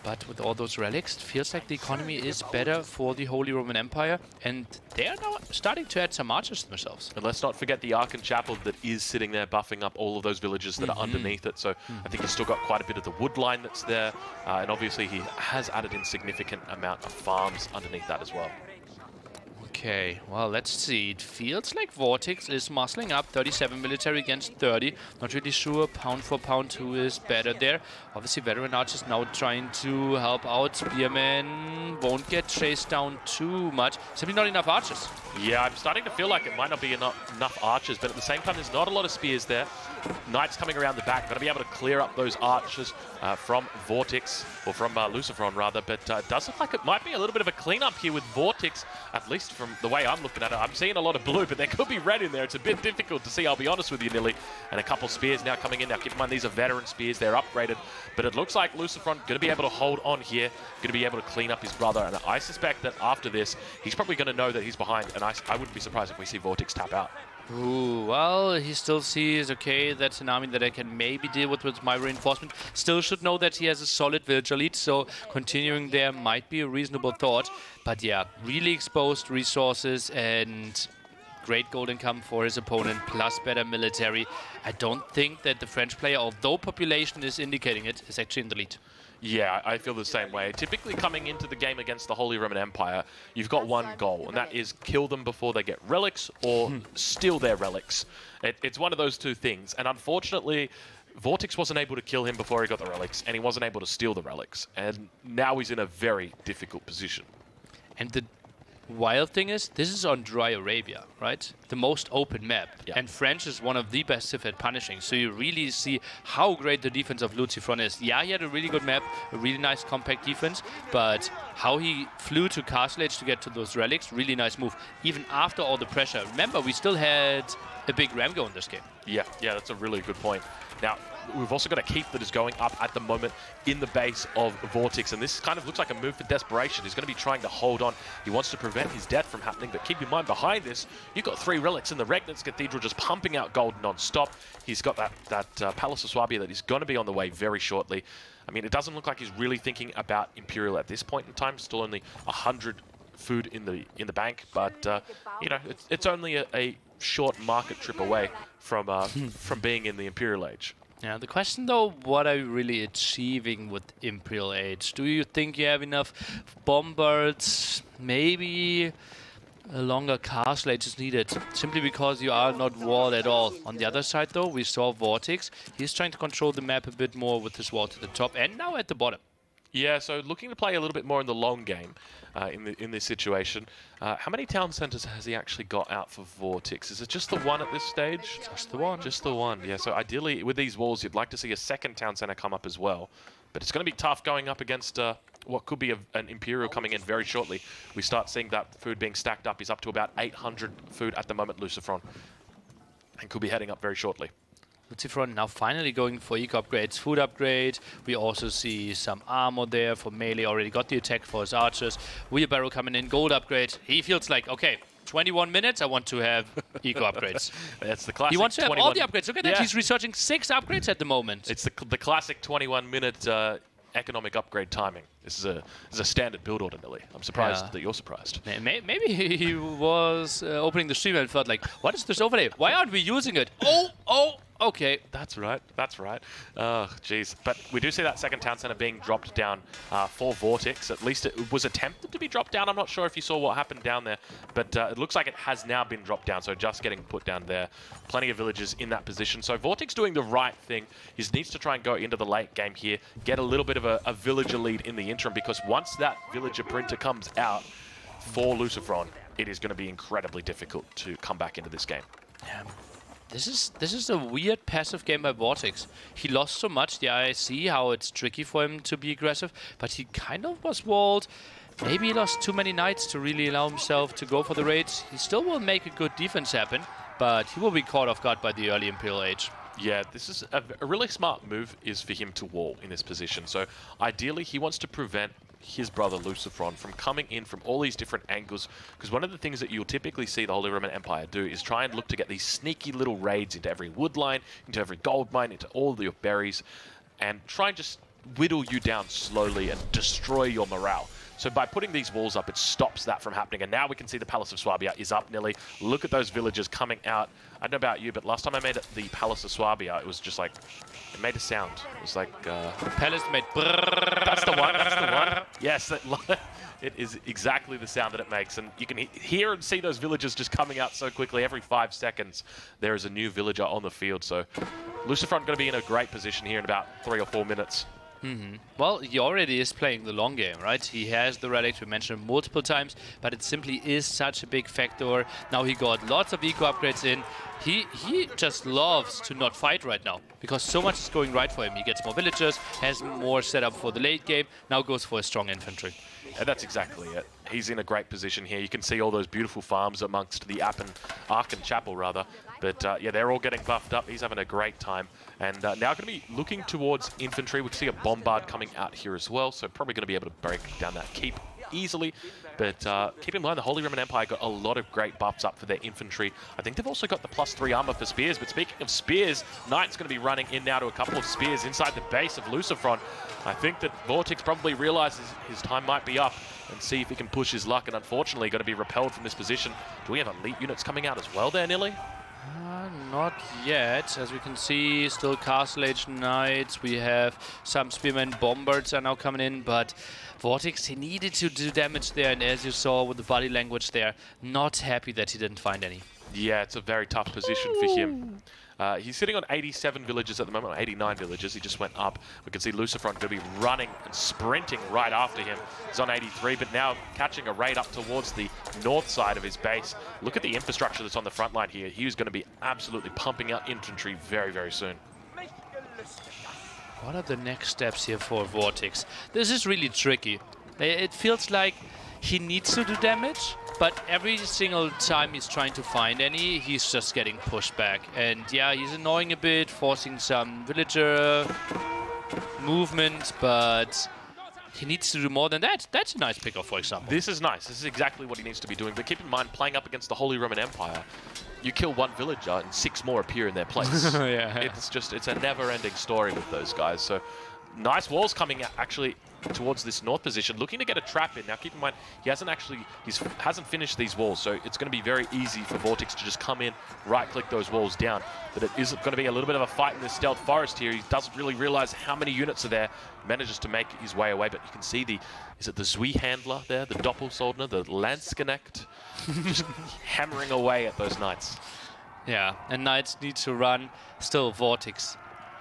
But with all those relics, it feels like the economy is better for the Holy Roman Empire, and they are now starting to add some archers to themselves. And let's not forget the Arkan Chapel that is sitting there buffing up all of those villages that are underneath it. So I think he's still got quite a bit of the wood line that's there, and obviously he has added in significant amount of farms underneath that as well. Okay, well, let's see. It feels like VortiX is muscling up. 37 military against 30. Not really sure pound for pound who is better there. Obviously, veteran archers now trying to help out. Spearmen won't get chased down too much. Simply not enough archers. Yeah, I'm starting to feel like it might not be enough archers, but at the same time, there's not a lot of spears there. Knights coming around the back. Going to be able to clear up those archers from VortiX, or from LucifroN rather, but it does look like it might be a little bit of a cleanup here with VortiX, at least from the way I'm looking at it. I'm seeing a lot of blue, but there could be red in there. It's a bit difficult to see, I'll be honest with you, Nili. And a couple spears now coming in. Now, keep in mind, these are veteran spears. They're upgraded. But it looks like LucifroN going to be able to hold on here, going to be able to clean up his brother. And I suspect that after this, he's probably going to know that he's behind. And I wouldn't be surprised if we see VortiX tap out. Ooh, well, he still sees, okay, that's an army that I can maybe deal with my reinforcement. Still should know that he has a solid villager lead, so continuing there might be a reasonable thought. But yeah, really exposed resources and great gold income for his opponent, plus better military. I don't think that the French player, although population is indicating it, is actually in the lead. Yeah, I feel the same way. Typically coming into the game against the Holy Roman Empire, you've got one goal, and that is kill them before they get relics or steal their relics. It's one of those two things. And unfortunately, VortiX wasn't able to kill him before he got the relics, and he wasn't able to steal the relics. And now he's in a very difficult position. And the wild thing is, this is on dry Arabia, right? The most open map. Yeah. And French is one of the best if at punishing. So you really see how great the defense of LucifroN is. Yeah, he had a really good map, a really nice compact defense, but how he flew to Castle Age to get to those relics, really nice move. Even after all the pressure. Remember, we still had a big Ramgo in this game. Yeah, yeah, that's a really good point. Now, we've also got a keep that is going up at the moment in the base of VortiX, and this kind of looks like a move for desperation. He's going to be trying to hold on. He wants to prevent his death from happening, but keep in mind, behind this, you've got 3 relics in the Regnant's Cathedral just pumping out gold non-stop. He's got that Palace of Swabia that is going to be on the way very shortly. I mean, it doesn't look like he's really thinking about Imperial at this point in time. Still only 100 food in the bank, but you know, it's only a short market trip away from being in the Imperial Age. Yeah, the question though, what are you really achieving with Imperial Age? Do you think you have enough bombards? Maybe a longer cast late is needed, simply because you are not walled at all. On the other side though, we saw VortiX. He's trying to control the map a bit more with his wall to the top and now at the bottom. Yeah, so looking to play a little bit more in the long game in this situation. How many town centres has he actually got out for VortiX? Is it just the one at this stage? Just the one. Just the one, yeah. So ideally, with these walls, you'd like to see a second town centre come up as well. But it's going to be tough going up against what could be an Imperial coming in very shortly. We start seeing that food being stacked up. He's up to about 800 food at the moment, LucifroN, and could be heading up very shortly. LucifroN now finally going for eco upgrades, food upgrade. We also see some armor there for melee, already got the attack for his archers. Wheelbarrow coming in, gold upgrade. He feels like, okay, 21 minutes, I want to have eco upgrades. That's the classic. He wants to have all the upgrades. Look at that, he's researching 6 upgrades at the moment. It's the classic 21-minute economic upgrade timing. This is a standard build order, Nili. I'm surprised that you're surprised. Maybe he was opening the stream and felt like, what is this overlay? Why aren't we using it? Okay, that's right. That's right. Oh, jeez. But we do see that second town center being dropped down for VortiX. At least it was attempted to be dropped down. I'm not sure if you saw what happened down there, but it looks like it has now been dropped down. So just getting put down there. Plenty of villagers in that position. So VortiX doing the right thing. He needs to try and go into the late game here, get a little bit of a villager lead in the interim, because once that villager printer comes out for LucifroN, it is going to be incredibly difficult to come back into this game. Yeah. This is a weird passive game by VortiX. He lost so much, the IC, how it's tricky for him to be aggressive, but he kind of was walled. Maybe he lost too many knights to really allow himself to go for the raids. He still will make a good defense happen, but he will be caught off guard by the early Imperial Age. Yeah, this is a really smart move is for him to wall in this position. So ideally, he wants to prevent his brother LucifroN from coming in from all these different angles, because one of the things that you'll typically see the Holy Roman Empire do is try and look to get these sneaky little raids into every wood line, into every gold mine, into all your berries, and try and just whittle you down slowly and destroy your morale. So by putting these walls up, it stops that from happening. And now we can see the Palace of Swabia is up, Nili. Look at those villagers coming out. I don't know about you, but last time I made the Palace of Swabia, it was just like, it made a sound. It was like... the palace made... That's the one, that's the one. Yes, it is exactly the sound that it makes. And you can hear and see those villagers just coming out so quickly. Every 5 seconds, there is a new villager on the field. So LucifroN going to be in a great position here in about 3 or 4 minutes. Mm-hmm. Well, he already is playing the long game, right? He has the relics, we mentioned multiple times, but it simply is such a big factor. Now he got lots of eco upgrades in. He just loves to not fight right now, because so much is going right for him. He gets more villagers, has more setup for the late game, now goes for a strong infantry. Yeah, that's exactly it. He's in a great position here. You can see all those beautiful farms amongst the Aachen Chapel, rather. But yeah, they're all getting buffed up. He's having a great time. And now going to be looking towards infantry. We see a bombard coming out here as well. So probably going to be able to break down that keep easily. But keep in mind, the Holy Roman Empire got a lot of great buffs up for their infantry. I think they've also got the +3 armor for spears. But speaking of spears, Knight's going to be running in now to a couple of spears inside the base of LucifroN. I think that VortiX probably realizes his time might be up and see if he can push his luck. And unfortunately, going to be repelled from this position. Do we have elite units coming out as well there, Nili? Not yet. As we can see, still Castle Age Knights. We have some Spearmen. Bombards are now coming in, but VortiX, he needed to do damage there, and as you saw with the body language there, not happy that he didn't find any. Yeah, it's a very tough position for him. He's sitting on 87 villages at the moment, 89 villages. He just went up. We can see LucifroN going to be running and sprinting right after him. He's on 83, but now catching a raid up towards the north side of his base. Look at the infrastructure that's on the front line here. He's going to be absolutely pumping out infantry very, very soon. What are the next steps here for VortiX? This is really tricky. It feels like he needs to do damage, but every single time he's trying to find any, he's just getting pushed back. And yeah, he's annoying a bit, forcing some villager movement, but he needs to do more than that. That's a nice pick-off, for example. This is nice. This is exactly what he needs to be doing. But keep in mind, playing up against the Holy Roman Empire, you kill one villager and 6 more appear in their place. Yeah. It's just, it's a never-ending story with those guys. So nice walls coming out, actually, towards this north position, looking to get a trap in. Now keep in mind, he hasn't actually, hasn't finished these walls, so it's going to be very easy for VortiX to just come in, right-click those walls down. But it is going to be a little bit of a fight in this stealth forest here. He doesn't really realize how many units are there. Manages to make his way away, but you can see the, is it the Zui Handler there, the Doppelsoldner, the Landsknecht? just hammering away at those Knights. Yeah, and Knights need to run. Still, VortiX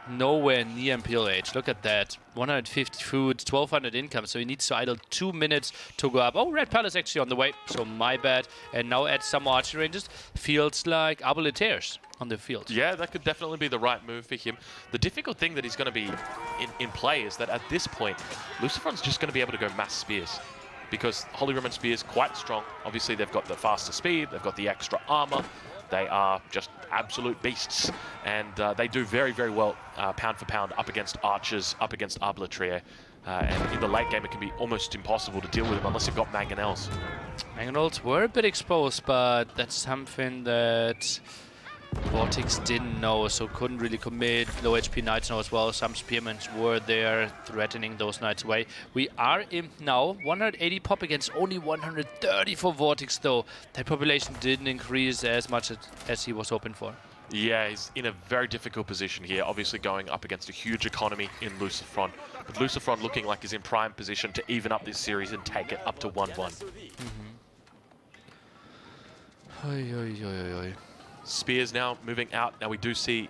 nowhere near Imperial Age. Look at that. 150 food, 1,200 income, so he needs to idle 2 minutes to go up. Oh, Red Palace actually on the way, so my bad. And now add some archery ranges. Feels like Arbaletaires on the field. Yeah, that could definitely be the right move for him. The difficult thing that he's going to be in play is that at this point, LucifroN's just going to be able to go mass spears, because Holy Roman Spear is quite strong. Obviously, they've got the faster speed, they've got the extra armor. They are just absolute beasts, and they do very, very well pound for pound up against archers, up against Arbaletaires. And in the late game, it can be almost impossible to deal with them unless you've got mangonels. Mangonels were a bit exposed, but that's something that VortiX didn't know, so couldn't really commit. Low HP Knights know as well. Some Spearmen were there threatening those Knights away. We are in now. 180 pop against only 130 for VortiX, though. That population didn't increase as much as he was hoping for. Yeah, he's in a very difficult position here, obviously going up against a huge economy in LucifroN. But LucifroN looking like he's in prime position to even up this series and take it up to 1-1. Mm-hmm. Oy, oy, oy, oy. Spears now moving out. Now we do see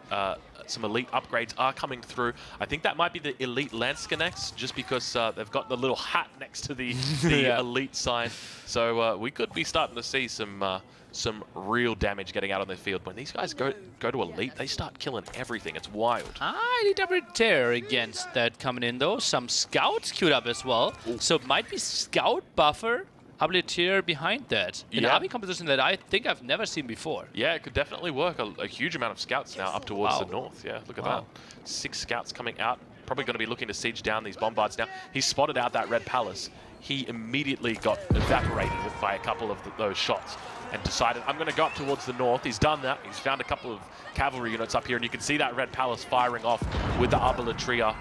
some elite upgrades are coming through. I think that might be the elite lance connects, just because they've got the little hat next to the, yeah, elite sign. So we could be starting to see some real damage getting out on the field. When these guys go to elite, they start killing everything. It's wild. Elite Arbaletaire against that coming in though. Some scouts queued up as well. Ooh. So it might be scout buffer Arbaletaire behind that. An army composition that I think I've never seen before. Yeah, it could definitely work. A huge amount of scouts now up towards the north. Yeah, look at that. 6 scouts coming out. Probably going to be looking to siege down these bombards now. He spotted out that Red Palace. He immediately got evaporated by a couple of those shots and decided, I'm going to go up towards the north. He's done that. He's found a couple of cavalry units up here, and you can see that Red Palace firing off with the Arbaletaire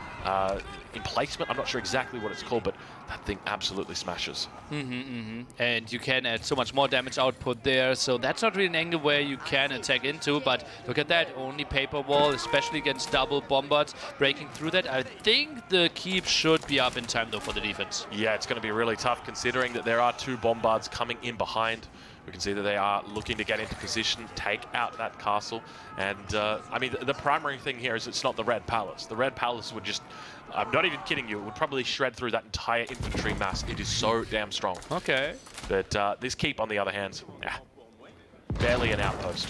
emplacement. I'm not sure exactly what it's called, but that thing absolutely smashes. And you can add so much more damage output there, so that's not really an angle where you can attack into, but look at that, only paper wall, especially against double bombards, breaking through that. I think the keep should be up in time, though, for the defense. Yeah, it's going to be really tough, considering that there are 2 bombards coming in behind. We can see that they are looking to get into position, take out that castle. And, I mean, the primary thing here is it's not the Red Palace. The Red Palace would just, I'm not even kidding you, it would probably shred through that entire infantry mass. It is so damn strong. Okay. But this keep, on the other hand, barely an outpost.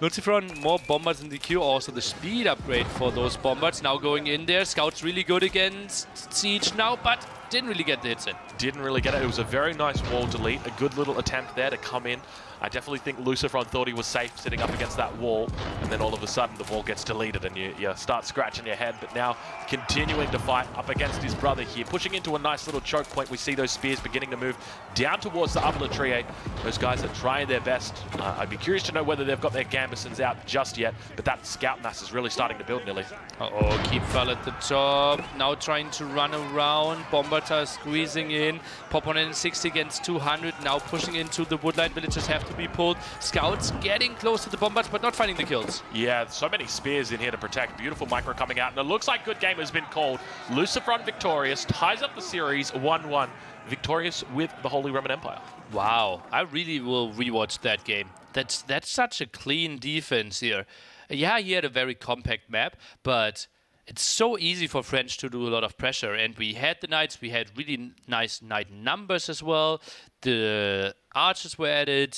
LucifroN, more bombards in the queue, also the speed upgrade for those bombards. Now going in there, Scout's really good against Siege now, but didn't really get the hits in. Didn't really get it. It was a very nice wall delete, a good little attempt there to come in. I definitely think LucifroN thought he was safe sitting up against that wall, and then all of a sudden the wall gets deleted and you start scratching your head. But now continuing to fight up against his brother here, pushing into a nice little choke point. We see those spears beginning to move down towards the Arbaletaire. Those guys are trying their best. I'd be curious to know whether they've got their Gambusons out just yet, but that scout mass is really starting to build, Nili. Uh-oh, keep fell at the top. Now trying to run around. Bombards are squeezing in. Pop 160 against 200. Now pushing into the woodline. Villagers have to be pulled. Scouts getting close to the bombards, but not finding the kills. Yeah, so many spears in here to protect. Beautiful micro coming out, and it looks like good game has been called. LucifroN victorious, ties up the series 1-1. Victorious with the Holy Roman Empire. Wow, I really will rewatch that game. That's such a clean defense here. Yeah, he had a very compact map, but it's so easy for French to do a lot of pressure. And we had the Knights, we had really nice Knight numbers as well. The Archers were added.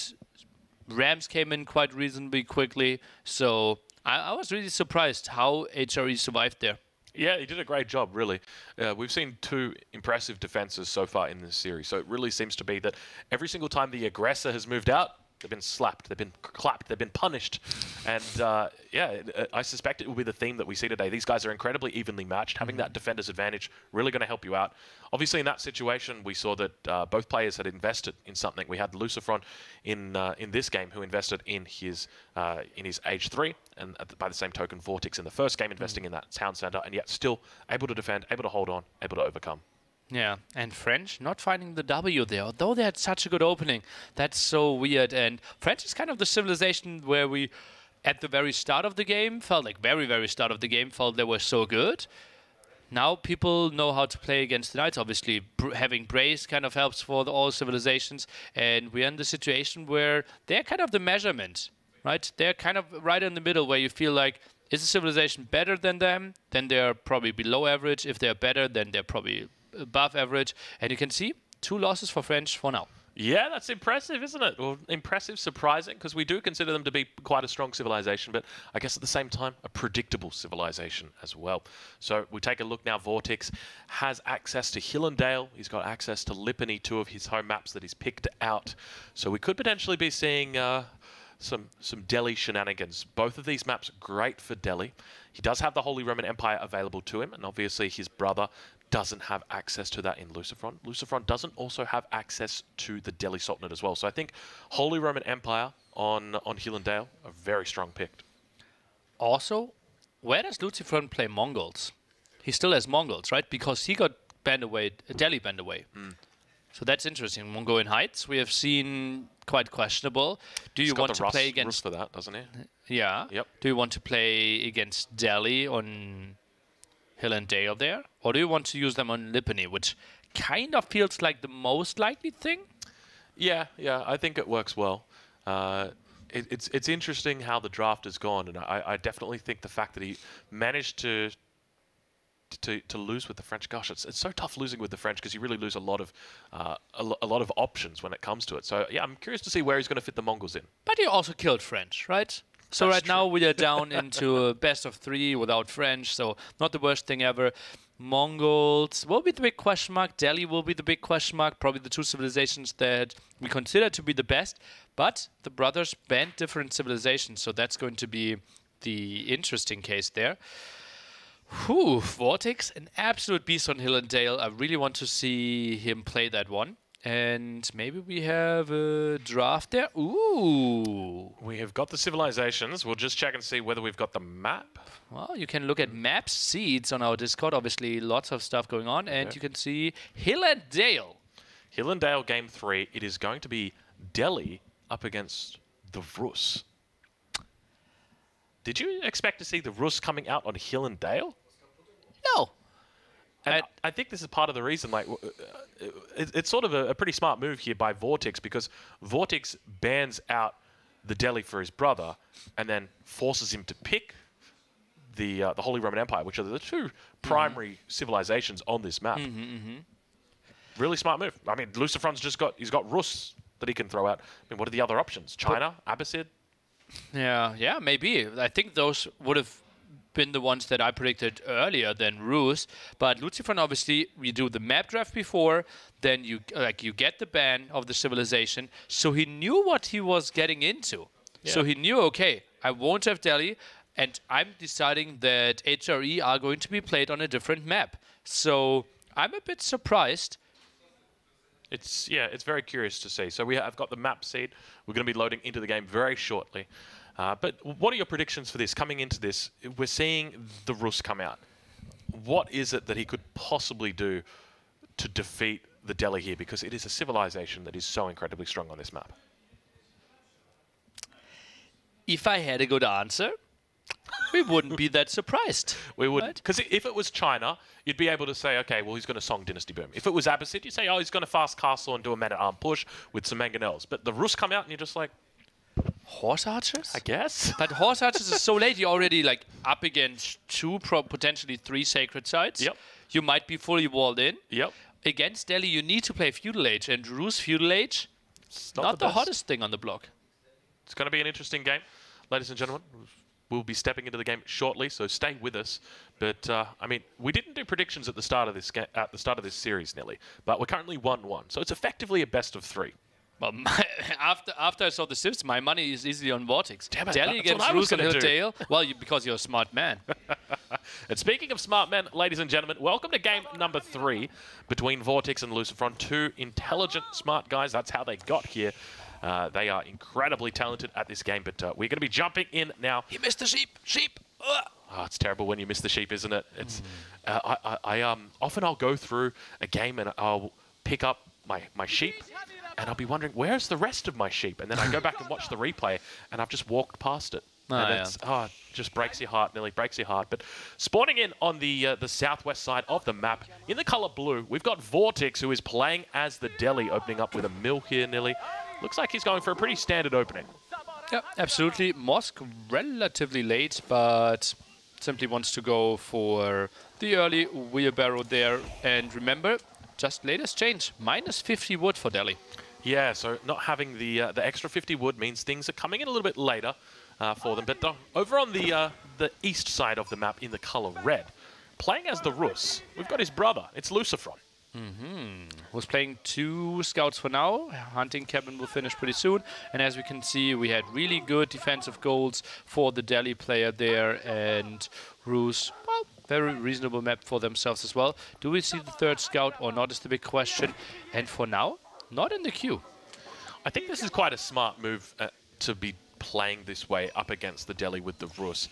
Rams came in quite reasonably quickly. So I was really surprised how HRE survived there. Yeah, he did a great job, really. We've seen 2 impressive defenses so far in this series. So it really seems to be that every single time the aggressor has moved out, they've been slapped, they've been clapped, they've been punished. And yeah, I suspect it will be the theme that we see today. These guys are incredibly evenly matched. Having that defender's advantage really going to help you out. Obviously, in that situation, we saw that both players had invested in something. We had LucifroN in this game, who invested in his Age 3, and by the same token, VortiX in the first game, investing in that town center, and yet still able to defend, able to hold on, able to overcome. Yeah, and French not finding the W there, although they had such a good opening. That's so weird, and French is kind of the civilization where we, at the very start of the game, felt they were so good. now people know how to play against the Knights. Obviously, having Brace kind of helps for all civilizations, and we're in the situation where they're kind of the measurement, right? They're kind of right in the middle, where you feel like, is the civilization better than them? Then they're probably below average. If they're better, then they're probably above average. And you can see 2 losses for French for now. Yeah, that's impressive, isn't it? Well, impressive, surprising, because we do consider them to be quite a strong civilization, but I guess at the same time, a predictable civilization as well. So we take a look now. VortiX has access to Hillendale. He's got access to Lippany, 2 of his home maps that he's picked out. So we could potentially be seeing some Delhi shenanigans. Both of these maps are great for Delhi. He does have the Holy Roman Empire available to him, and obviously his brother doesn't have access to that in LucifroN. LucifroN doesn't also have access to the Delhi Sultanate as well. So I think Holy Roman Empire on Hillendale are very strong picked. Also, where does LucifroN play Mongols? He still has Mongols, right? Because he got banned away, Delhi banned away. Mm. So that's interesting. Mongolian Heights, we have seen quite questionable. Do you want to play against Rus for that, doesn't he? Yeah. Yep. Do you want to play against Delhi on Hillendale there, or do you want to use them on Lippany, which kind of feels like the most likely thing? Yeah, yeah, I think it works well. It's interesting how the draft has gone, and I definitely think the fact that he managed to lose with the French. Gosh, it's so tough losing with the French, because you really lose a lot of options when it comes to it. So yeah, I'm curious to see where he's going to fit the Mongols in. But he also killed French, right? So that's right true. Now we are down into a best of 3 without French, so not the worst thing ever. Mongols will be the big question mark. Delhi will be the big question mark. Probably the 2 civilizations that we consider to be the best. But the brothers banned different civilizations, so that's going to be the interesting case there. Whew, VortiX, an absolute beast on Hillendale. I really want to see him play that one. And maybe we have a draft there. Ooh. We have got the civilizations. We'll just check and see whether we've got the map. Well, you can look at map seeds on our Discord. Obviously, lots of stuff going on. And you can see Hillendale. Hillendale game 3. It is going to be Delhi up against the Rus. Did you expect to see the Rus coming out on Hillendale? No. And I think this is part of the reason. Like, it's sort of a pretty smart move here by VortiX, because VortiX bans out the Delhi for his brother, and then forces him to pick the Holy Roman Empire, which are the 2 primary civilizations on this map. Really smart move. I mean, LucifroN's just got Rus that he can throw out. I mean, what are the other options? China, Abbasid. Yeah, yeah, maybe. I think those would have been the ones that I predicted earlier than Rus, but LucifroN, obviously, you do the map draft before, then you you get the ban of the civilization, so he knew what he was getting into. Yeah. So he knew, okay, I won't have Delhi, and I'm deciding that HRE are going to be played on a different map. So I'm a bit surprised. It's yeah, it's very curious to see. So we have got the map seed. We're going to be loading into the game very shortly. But what are your predictions for this? Coming into this, we're seeing the Rus come out. What is it that he could possibly do to defeat the Delhi here? Because it is a civilization that is so incredibly strong on this map. If I had a good answer, we wouldn't be that surprised. We wouldn't. Because if it was China, you'd be able to say, okay, well, he's going to Song Dynasty boom. If it was Abbasid, you'd say, oh, he's going to fast castle and do a man-at-arm push with some mangonels. But the Rus come out and you're just like, Horse Archers? I guess. But Horse Archers is so late. You're already like up against 2, potentially 3 sacred sites. Yep. You might be fully walled in. Yep. Against Delhi, you need to play Feudal Age. And Rus Feudal Age, not the hottest thing on the block. It's going to be an interesting game. Ladies and gentlemen, we'll be stepping into the game shortly, so stay with us. But, I mean, we didn't do predictions at the start of this series, Nili. But we're currently 1-1, so it's effectively a best of 3. Well, after I saw the sips, my money is easily on VortiX. Damn it, Delhi against Rus and Hillendale. Well, because you're a smart man. And speaking of smart men, ladies and gentlemen, welcome to game number 3 between VortiX and LucifroN. 2 intelligent, smart guys. That's how they got here. They are incredibly talented at this game, but we're going to be jumping in now. He missed the sheep. Sheep. Ugh. Oh, it's terrible when you miss the sheep, isn't it? It's. Often I'll go through a game and I'll pick up my sheep. And I'll be wondering, where's the rest of my sheep? And then I go back and watch the replay, and I've just walked past it. Oh, just breaks your heart, Nili, breaks your heart. But spawning in on the southwest side of the map, in the colour blue, we've got VortiX, who is playing as the Deli, opening up with a mill here, Nili. Looks like he's going for a pretty standard opening. Yeah, absolutely. Mosque relatively late, but simply wants to go for the early wheelbarrow there. And remember, just latest change, -50 wood for Deli. Yeah, so not having the extra 50 wood means things are coming in a little bit later for them. But over on the east side of the map in the color red, playing as the Rus, we've got his brother. It's LucifroN. Who's playing 2 scouts for now. Hunting cabin will finish pretty soon. And as we can see, we had really good defensive goals for the Deli player there. And Rus, well, very reasonable map for themselves as well. Do we see the 3rd scout or not is the big question. And for now, not in the queue. I think this is quite a smart move to be playing this way up against the Deli with the Rus.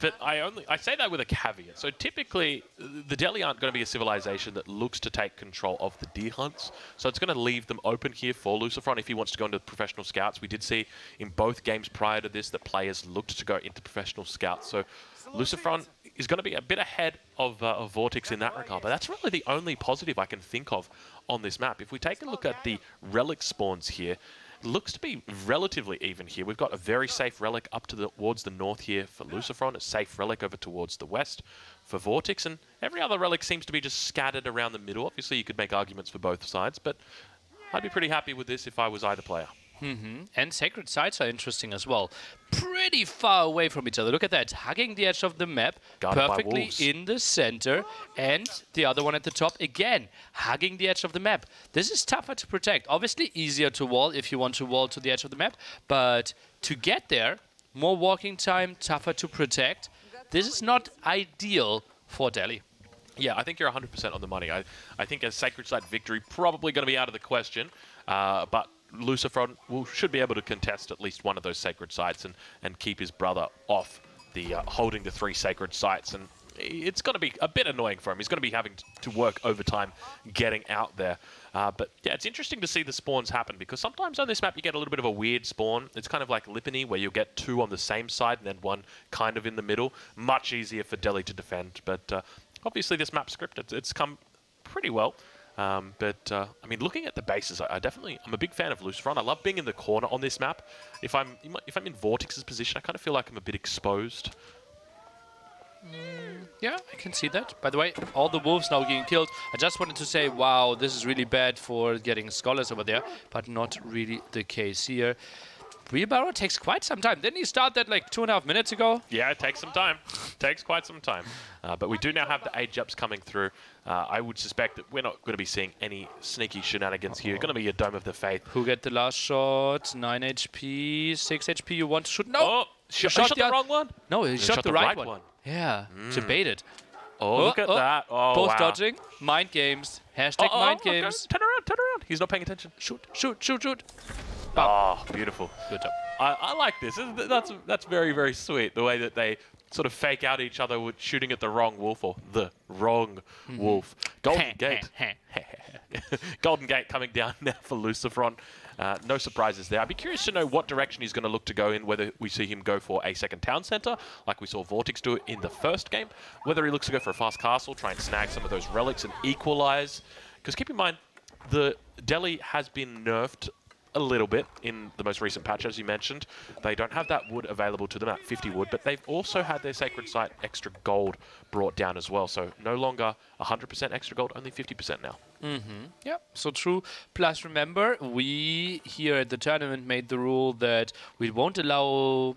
But I say that with a caveat. So typically, the Deli aren't going to be a civilization that looks to take control of the deer hunts. So it's going to leave them open here for LucifroN if he wants to go into professional scouts. We did see in both games prior to this that players looked to go into professional scouts. So LucifroN is going to be a bit ahead of VortiX in that regard. But that's really the only positive I can think of on this map. If we take a look at the relic spawns here, looks to be relatively even here. We've got a very safe relic up to towards the north here for LucifroN, a safe relic over towards the west for VortiX, and every other relic seems to be just scattered around the middle. Obviously, you could make arguments for both sides, but I'd be pretty happy with this if I was either player. And sacred sites are interesting as well. Pretty far away from each other. Look at that, hugging the edge of the map, guarded perfectly in the center, and the other one at the top, again, hugging the edge of the map. This is tougher to protect. Obviously easier to wall if you want to wall to the edge of the map, but to get there, more walking time, tougher to protect. This is not ideal for Deli. Yeah, I think you're 100% on the money. I think a sacred site victory probably going to be out of the question, but LucifroN should be able to contest at least one of those sacred sites and keep his brother off the holding the 3 sacred sites. And it's going to be a bit annoying for him. He's going to be having to work overtime getting out there. But yeah, it's interesting to see the spawns happen because sometimes on this map you get a little bit of a weird spawn. It's kind of like Lippany where you'll get 2 on the same side and then 1 kind of in the middle. Much easier for Deli to defend. But obviously this map script, it's come pretty well. I mean, looking at the bases, I'm a big fan of LucifroN. I love being in the corner on this map. If I'm in VortiX's position, I kind of feel like I'm a bit exposed. Yeah, I can see that. By the way, all the wolves now getting killed. I just wanted to say, wow, this is really bad for getting scholars over there, but not really the case here. Wheelbarrow takes quite some time. Didn't he start that like 2.5 minutes ago? Yeah, it takes some time. Takes quite some time. But we do now have the age ups coming through. I would suspect that we're not going to be seeing any sneaky shenanigans here. Going to be a Dome of the Faith. Who get the last shot? 9 HP, 6 HP. You want to shoot? No. Oh, shot the wrong one? No, he shot the right one. Yeah, debated. Oh, look at that. Oh, both wow. Dodging. Mind games. Hashtag mind games. Okay. Turn around, turn around. He's not paying attention. Shoot, shoot, shoot, shoot. Oh, beautiful. Good job. I like this. That's very, very sweet, the way that they sort of fake out each other with shooting at the wrong wolf or the wrong wolf. Golden Gate. Golden Gate coming down now for LucifroN. No surprises there. I'd be curious to know what direction he's going to look to go in, whether we see him go for a second town center, like we saw VortiX do it in the first game, whether he looks to go for a fast castle, try and snag some of those relics and equalize. Because keep in mind, the Deli has been nerfed a little bit in the most recent patch, as you mentioned. They don't have that wood available to them at 50 wood, but they've also had their sacred site extra gold brought down as well. So no longer 100% extra gold, only 50% now. Yeah, so true. Plus, remember, we here at the tournament made the rule that we won't allow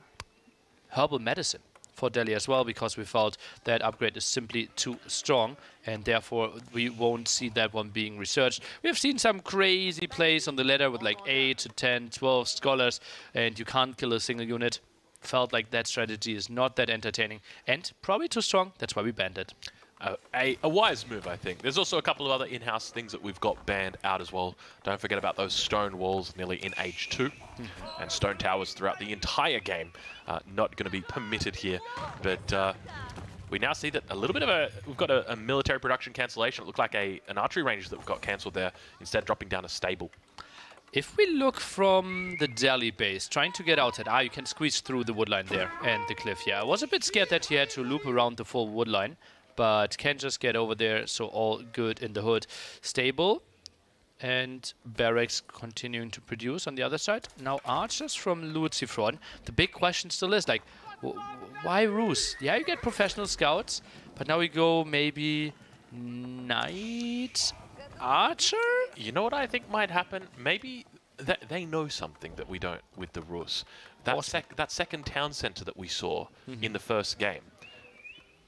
herbal medicine for Deli as well, because we felt that upgrade is simply too strong, and therefore we won't see that one being researched. We have seen some crazy plays on the ladder with like 8 to 10, 12 scholars, and you can't kill a single unit. Felt like that strategy is not that entertaining, and probably too strong. That's why we banned it. A wise move, I think. There's also a couple of other in-house things that we've got banned out as well. Don't forget about those stone walls nearly in H2 and stone towers throughout the entire game. Not going to be permitted here, but we now see that a little bit of we've got a military production cancellation. It looked like an archery range that we've got cancelled there, instead dropping down a stable. If we look from the Delhi base, trying to get out at... Ah, you can squeeze through the woodline there and the cliff. Yeah, I was a bit scared that he had to loop around the full woodline, but can just get over there, so all good in the hood. Stable and barracks continuing to produce on the other side. Now archers from LucifroN. The big question still is, like, why Ruse? Yeah, you get professional scouts, but now we go maybe knight archer? You know what I think might happen? Maybe they know something that we don't with the Rus. That second town center that we saw in the first game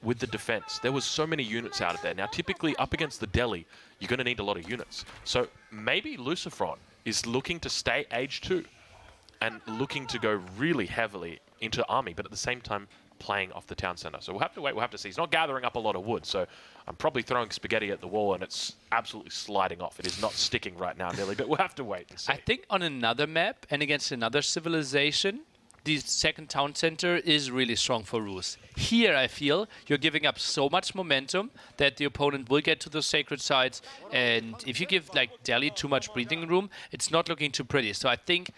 with the defense, there was so many units out of there. Now, typically up against the Delhi, you're going to need a lot of units. So maybe LucifroN is looking to stay age 2 and looking to go really heavily into army, but at the same time playing off the town center. So we'll have to wait, we'll have to see. He's not gathering up a lot of wood, so I'm probably throwing spaghetti at the wall and it's absolutely sliding off. It is not sticking right now, Nili, but we'll have to wait and see. I think on another map and against another civilization, the second town center is really strong for Rus. Here, I feel you're giving up so much momentum that the opponent will get to those sacred sites, and if you give, like, Delhi too much breathing room, it's not looking too pretty. So I think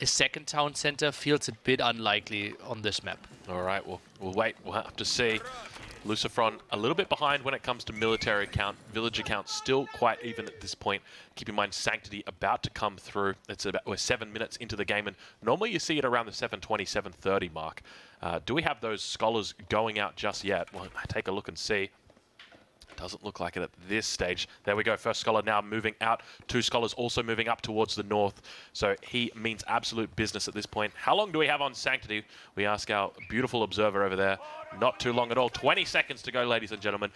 a second town center feels a bit unlikely on this map. All right, we'll wait. We'll have to see. LucifroN a little bit behind when it comes to military count. Villager count still quite even at this point. Keep in mind, Sanctity about to come through. It's about, we're 7 minutes into the game, and normally you see it around the 7:20, 7:30 mark. Do we have those scholars going out just yet? Well, take a look and see. Doesn't look like it at this stage. There we go. First scholar now moving out. 2 scholars also moving up towards the north. So he means absolute business at this point. How long do we have on Sanctity? We ask our beautiful observer over there. Not too long at all. 20 seconds to go, ladies and gentlemen.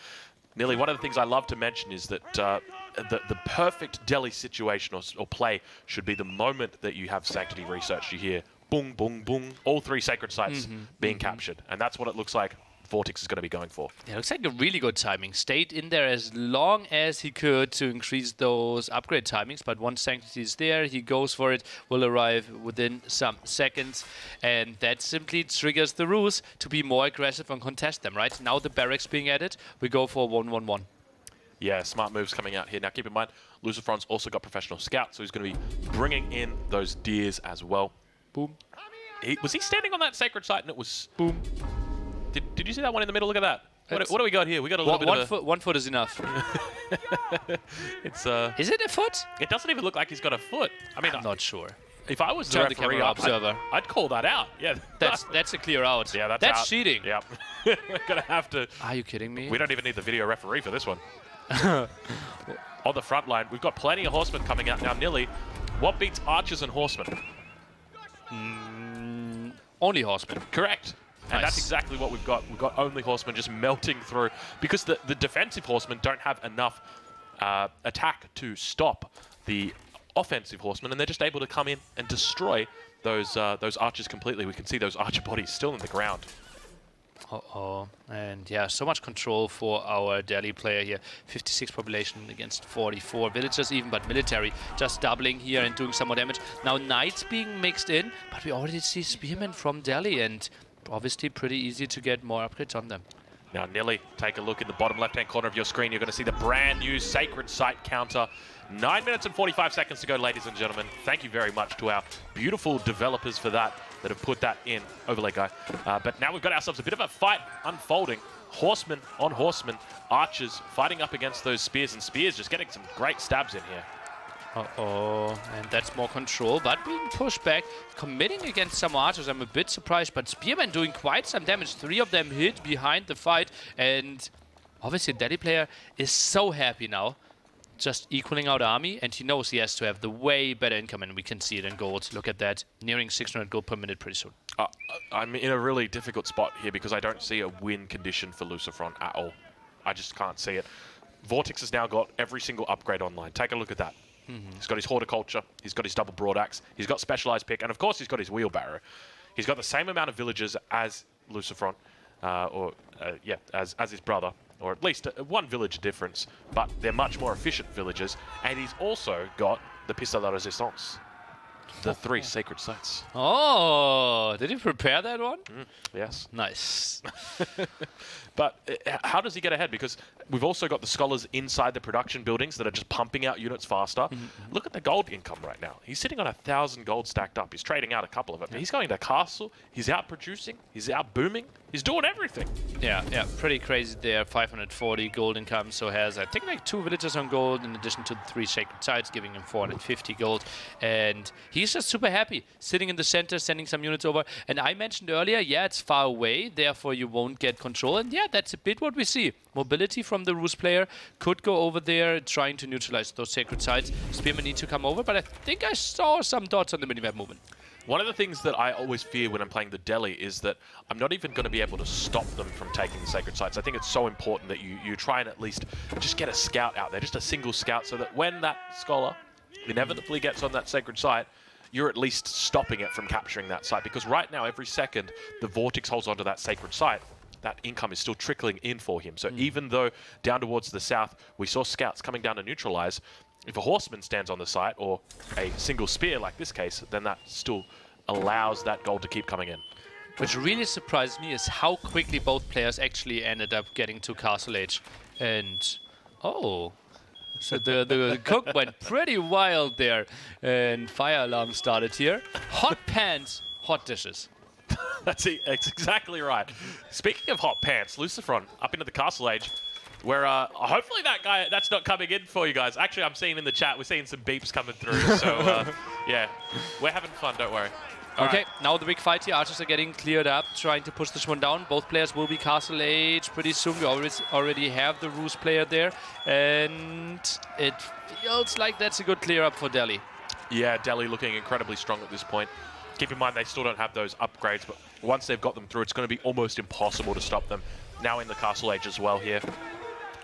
Nili, one of the things I love to mention is that the perfect Delhi situation or play should be the moment that you have Sanctity researched. You hear boom, boom, boom. All 3 sacred sites being captured. And that's what it looks like VortiX is going to be going for. Yeah, looks like a really good timing. Stayed in there as long as he could to increase those upgrade timings, but once Sanctity is there, he goes for it, will arrive within some seconds, and that simply triggers the Rus to be more aggressive and contest them, right? Now the barracks being added, we go for 1-1-1. Yeah, smart moves coming out here. Now keep in mind, LucifroN's also got professional scouts, so he's going to be bringing in those deers as well. Boom. Was he standing on that sacred site and it was... Boom. Did you see that one in the middle? Look at that. What do we got here? We got a little bit of a... 1 foot is enough. It's Is it a foot? It doesn't even look like he's got a foot. I mean, I'm not sure. If I was the referee, I'd call that out. Yeah. That's a clear out. Yeah, that's out. Cheating. Yeah. We're gonna have to. Are you kidding me? We don't even need the video referee for this one. On the front line, we've got plenty of horsemen coming out now. Nili, what beats archers and horsemen? Only horsemen. Correct. And nice. That's exactly what we've got. We've got only horsemen just melting through because the defensive horsemen don't have enough attack to stop the offensive horsemen, and they're just able to come in and destroy those archers completely. We can see those archer bodies still in the ground. Uh-oh. And yeah, so much control for our Delhi player here. 56 population against 44 villagers even, but military just doubling here and doing some more damage. Now knights being mixed in, but we already see spearmen from Delhi, and obviously pretty easy to get more upgrades on them. Now Nili, take a look in the bottom left-hand corner of your screen. You're going to see the brand new Sacred Site counter. 9 minutes and 45 seconds to go, ladies and gentlemen. Thank you very much to our beautiful developers for that have put that in. Overlay guy. But now we've got ourselves a bit of a fight unfolding. Horsemen on horsemen. Archers fighting up against those spears, and spears just getting some great stabs in here. Uh-oh, and that's more control, but being pushed back, committing against some archers. I'm a bit surprised, but spearmen doing quite some damage. 3 of them hit behind the fight, and obviously Delhi player is so happy now, just equaling out army, and he knows he has to have the way better income, and we can see it in gold. Look at that, nearing 600 gold per minute pretty soon. I'm in a really difficult spot here because I don't see a win condition for LucifroN at all. I just can't see it. VortiX has now got every single upgrade online. Take a look at that. He's got his horticulture, he's got his double broadaxe, he's got specialized pick, and of course he's got his wheelbarrow. He's got the same amount of villagers as LucifroN, as his brother, or at least one village difference, but they're much more efficient villagers, and he's also got the Pista de Resistance, the 3 sacred sites. Oh, did he prepare that one? Yes. Nice. But how does he get ahead? Because We've also got the scholars inside the production buildings that are just pumping out units faster. Mm-hmm. Look at the gold income right now. He's sitting on 1,000 gold stacked up. He's trading out a couple of it. Yeah. He's going to castle. He's out producing. He's out booming. He's doing everything. Yeah, yeah, pretty crazy there. 540 gold income. So has, I think, like 2 villagers on gold in addition to the 3 sacred sites, giving him 450 gold. And he's just super happy, sitting in the center, sending some units over. And I mentioned earlier, yeah, it's far away, therefore you won't get control. And yeah, that's a bit what we see. Mobility from the Rus player could go over there, trying to neutralize those sacred sites. Spearmen need to come over, but I think I saw some dots on the minimap movement. One of the things that I always fear when I'm playing the Deli is that I'm not even going to be able to stop them from taking the sacred sites. I think it's so important that you try and at least just get a scout out there, just a single scout, so that when that scholar inevitably gets on that sacred site, you're at least stopping it from capturing that site. Because right now, every second, the Vortex holds onto that sacred site. That income is still trickling in for him. So even though down towards the south, we saw scouts coming down to neutralize, if a horseman stands on the site or a single spear like this case, then that still allows that gold to keep coming in. Which really surprised me is how quickly both players actually ended up getting to Castle Age. And, oh, so the cook went pretty wild there. And fire alarm started here. Hot pans, hot dishes. That's exactly right. Speaking of hot pants, LucifroN up into the Castle Age, where hopefully that guy, that's not coming in for you guys. Actually, I'm seeing in the chat, we're seeing some beeps coming through. So yeah, we're having fun, don't worry. All right. Now the big fight here. Archers are getting cleared up, trying to push this one down. Both players will be Castle Age pretty soon. We already have the Rus player there. And it feels like that's a good clear up for Deli. Yeah, Deli looking incredibly strong at this point. Keep in mind, they still don't have those upgrades, but once they've got them through, it's going to be almost impossible to stop them. Now in the Castle Age as well here.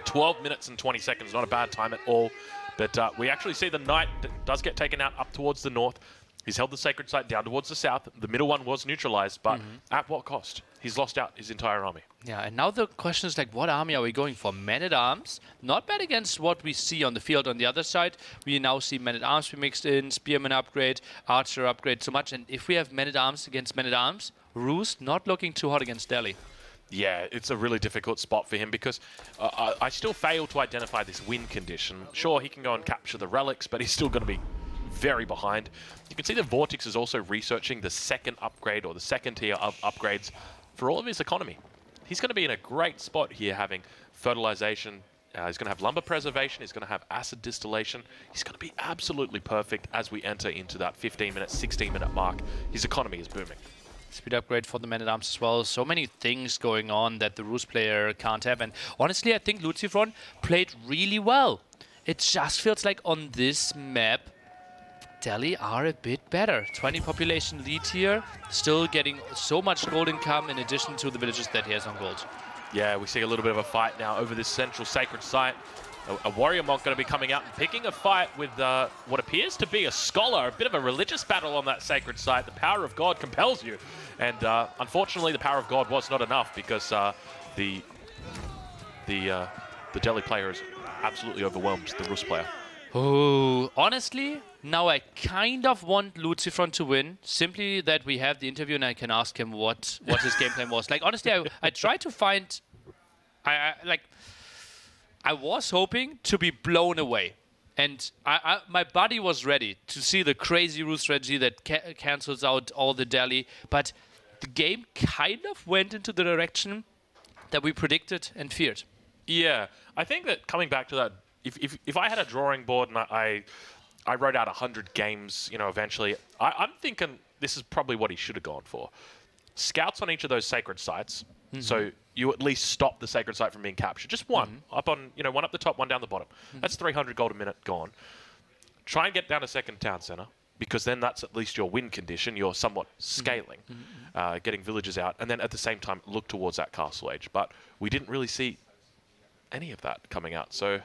12 minutes and 20 seconds, not a bad time at all. But we actually see the Knight does get taken out up towards the north. He's held the sacred site down towards the south. The middle one was neutralized, but at what cost? He's lost out his entire army. Yeah, and now the question is, like, what army are we going for? Men-at-arms? Not bad against what we see on the field. On the other side, we now see men-at-arms be mixed in, spearman upgrade, archer upgrade so much. And if we have men-at-arms against men-at-arms, Rus not looking too hot against Deli. Yeah, it's a really difficult spot for him because I still fail to identify this win condition. Sure, he can go and capture the relics, but he's still going to be very behind. You can see the Vortex is also researching the second upgrade or the second tier of upgrades for all of his economy. He's going to be in a great spot here having fertilization. He's going to have lumber preservation. He's going to have acid distillation. He's going to be absolutely perfect as we enter into that 15-minute, 16-minute mark. His economy is booming. Speed upgrade for the men-at-arms as well. So many things going on that the Rus player can't have. And honestly, I think LucifroN played really well. It just feels like on this map, Deli are a bit better. 20 population lead here, still getting so much gold income in addition to the villages that he has on gold. Yeah, we see a little bit of a fight now over this central sacred site. A warrior monk going to be coming out and picking a fight with what appears to be a scholar, a bit of a religious battle on that sacred site. The power of God compels you. And unfortunately, the power of God was not enough because the Deli player is absolutely overwhelmed, the Rus player. Oh, honestly, now I kind of want LucifroN to win, simply that we have the interview and I can ask him what his game plan was. Like, honestly, I tried to find... I was hoping to be blown away. And my body was ready to see the crazy Rus strategy that cancels out all the Deli. But the game kind of went into the direction that we predicted and feared. Yeah, I think that coming back to that, if I had a drawing board and I wrote out 100 games, you know, eventually, I'm thinking this is probably what he should have gone for. Scouts on each of those sacred sites, so you at least stop the sacred site from being captured. Just one up on, you know, one up the top, one down the bottom. That's 300 gold a minute gone. Try and get down a second town center, because then that's at least your win condition. You're somewhat scaling, getting villagers out, and then at the same time look towards that Castle Age. But we didn't really see any of that coming out, so...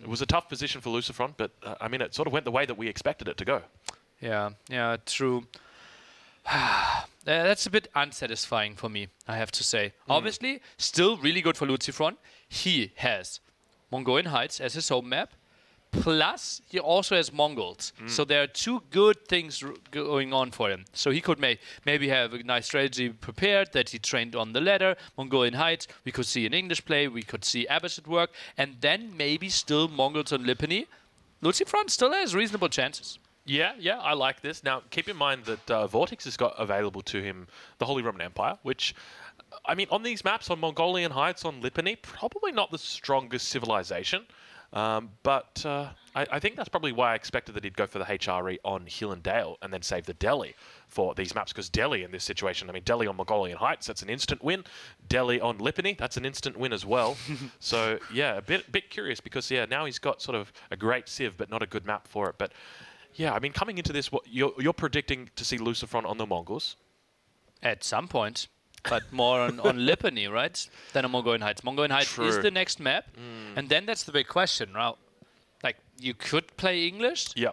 It was a tough position for LucifroN, but I mean, it sort of went the way that we expected it to go. Yeah, yeah, true. That's a bit unsatisfying for me, I have to say. Obviously, still really good for LucifroN. He has Mongolian Heights as his home map, Plus, he also has Mongols. So there are two good things going on for him. So he could maybe have a nice strategy prepared that he trained on the ladder, Mongolian Heights. We could see an English play. We could see Abbas at work. And then maybe still Mongols on Lipany. LucifroN still has reasonable chances. Yeah, yeah, I like this. Now, keep in mind that VortiX has got available to him the Holy Roman Empire, which... I mean, on these maps, on Mongolian Heights, on Lipany, probably not the strongest civilization. But I think that's probably why I expected that he'd go for the HRE on Hill and Dale and then save the Delhi for these maps, because Delhi in this situation, I mean, Delhi on Mongolian Heights, that's an instant win. Delhi on Lipany, that's an instant win as well. So, yeah, a bit curious because, yeah, now he's got sort of a great civ but not a good map for it. But, yeah, I mean, coming into this, what you're predicting to see LucifroN on the Mongols? At some point. But more on Lipany, right? Than on Mongolian Heights. Mongolian Heights is the next map. And then that's the big question, right? Like, you could play English. Yeah.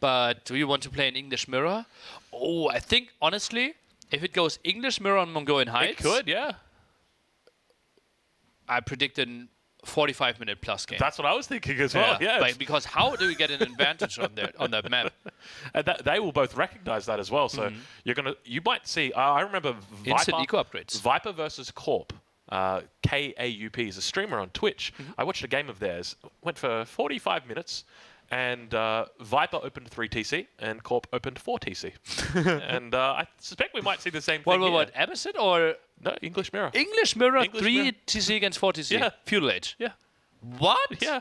But do you want to play an English mirror? Oh, I think, honestly, if it goes English mirror on Mongolian Heights... It could, yeah. I predict a 45-minute plus game. That's what I was thinking as well, yeah. But because how do we get an advantage on that map? And they will both recognize that as well. So you might see, I remember Viper versus Corp. KAUP is a streamer on Twitch. I watched a game of theirs. Went for 45 minutes. And Viper opened 3 TC, and Corp opened 4 TC. And I suspect we might see the same thing. What, Amazon or...? No, English mirror. English mirror, English 3 mirror. TC against 4 TC. Yeah. Feudal Age. Yeah. What? Yeah.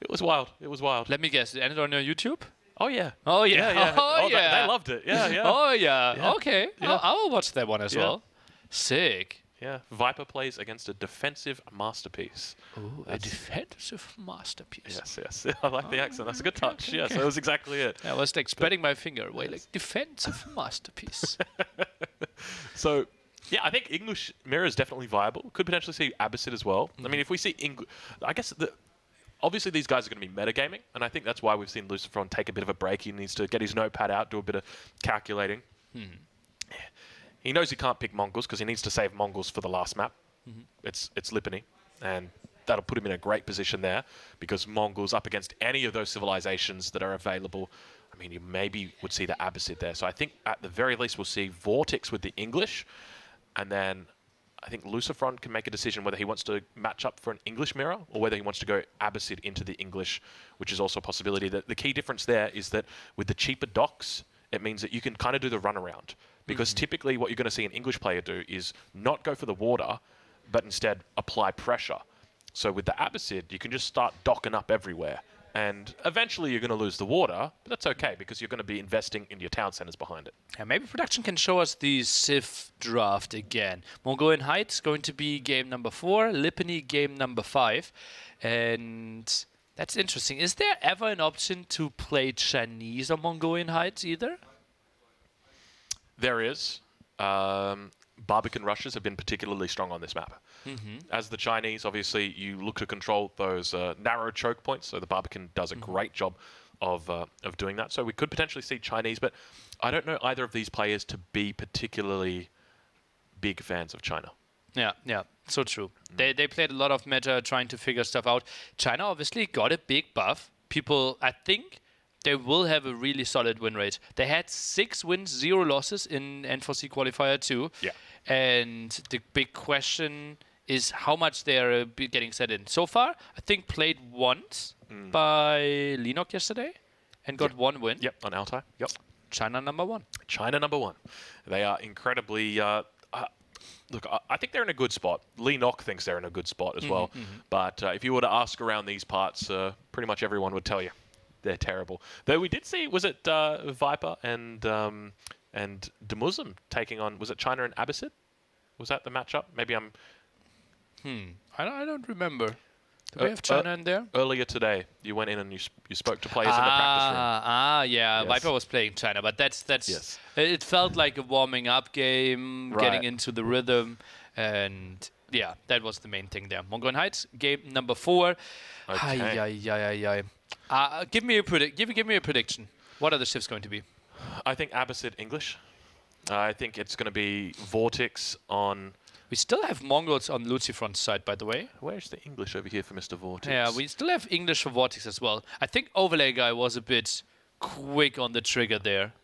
It was wild. It was wild. Let me guess. It ended on your YouTube? Oh, yeah. Oh, yeah. They loved it. Yeah, yeah. Oh, yeah. Yeah. Okay. Yeah. I'll watch that one as well. Sick. Yeah. Viper plays against a defensive masterpiece. Oh, a defensive masterpiece. Yes, yes. I like the accent. That's a good touch. Okay. Yes, that was exactly it. I was like spreading my finger away, like defensive masterpiece. So... Yeah, I think English mirror is definitely viable. Could potentially see Abbasid as well. I mean, if we see English... I guess, obviously, these guys are going to be metagaming, and I think that's why we've seen LucifroN take a bit of a break. He needs to get his notepad out, do a bit of calculating. Yeah. He knows he can't pick Mongols because he needs to save Mongols for the last map. It's Lipany, and that'll put him in a great position there because Mongols up against any of those civilizations that are available... I mean, you maybe would see the Abbasid there. So I think, at the very least, we'll see VortiX with the English... And then I think LucifroN can make a decision whether he wants to match up for an English mirror or whether he wants to go Abbasid into the English, which is also a possibility. The key difference there is that with the cheaper docks, it means that you can kind of do the runaround. Because typically what you're going to see an English player do is not go for the water, but instead apply pressure. So with the Abbasid, you can just start docking up everywhere. And eventually you're going to lose the water, but that's okay because you're going to be investing in your town centers behind it. And maybe production can show us the Civ draft again. Mongolian Heights going to be game number 4, Lipany game number 5. And that's interesting. Is there ever an option to play Chinese or Mongolian Heights either? There is. Barbican rushes have been particularly strong on this map. As the Chinese, obviously, you look to control those narrow choke points, so the Barbican does a great job of doing that. So we could potentially see Chinese, but I don't know either of these players to be particularly big fans of China. Yeah, yeah, so true. They played a lot of meta trying to figure stuff out. China obviously got a big buff. People, I think... They will have a really solid win rate. They had 6 wins, 0 losses in N4C Qualifier 2. Yeah. And the big question is how much they are getting set in. So far, I think played once by Leenock yesterday and got 1 win. Yep, on Altai. Yep. China #1. China #1. They are incredibly... Look, I think they're in a good spot. Leenock thinks they're in a good spot as well. But if you were to ask around these parts, pretty much everyone would tell you. They're terrible. Though we did see, was it Viper and DeMuslim taking on, was it China and Abbasid? Was that the matchup? Maybe I'm... I don't remember. Do we have China in there? Earlier today, you went in and you spoke to players in the practice room. Yeah. Yes. Viper was playing China, but that's yes. It felt like a warming-up game, getting into the rhythm, and... Yeah, that was the main thing there. Mongolian Heights, game number 4. Okay. Give me a prediction. What are the shifts going to be? I think Abbasid English. I think it's going to be VortiX on We still have Mongols on LucifroN's side, by the way. Where's the English over here for Mr. VortiX? Yeah, we still have English for VortiX as well. I think Overlay guy was a bit quick on the trigger there.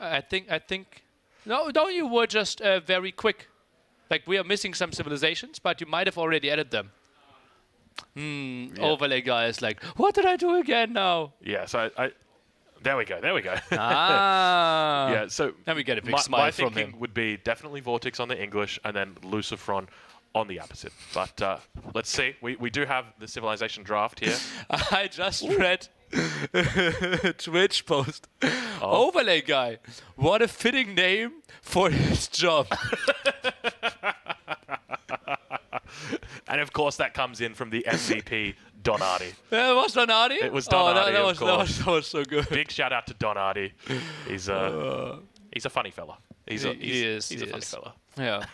I think. No, you were just very quick. Like, we are missing some civilizations, but you might have already added them. Yeah. Overlay guy is like, what did I do again now? Yeah, so I There we go. Ah. Yeah, so now we get a big smile from him. My thinking would be definitely VortiX on the English and then LucifroN on the opposite. But let's see. We do have the civilization draft here. I just read a Twitch post. Oh. Overlay guy. What a fitting name for his job. And of course that comes in from the MVP. Donati. It was Donati? It was Donati, that was so good. Big shout out to Donati. He's a funny fella. He is a funny fella. Yeah.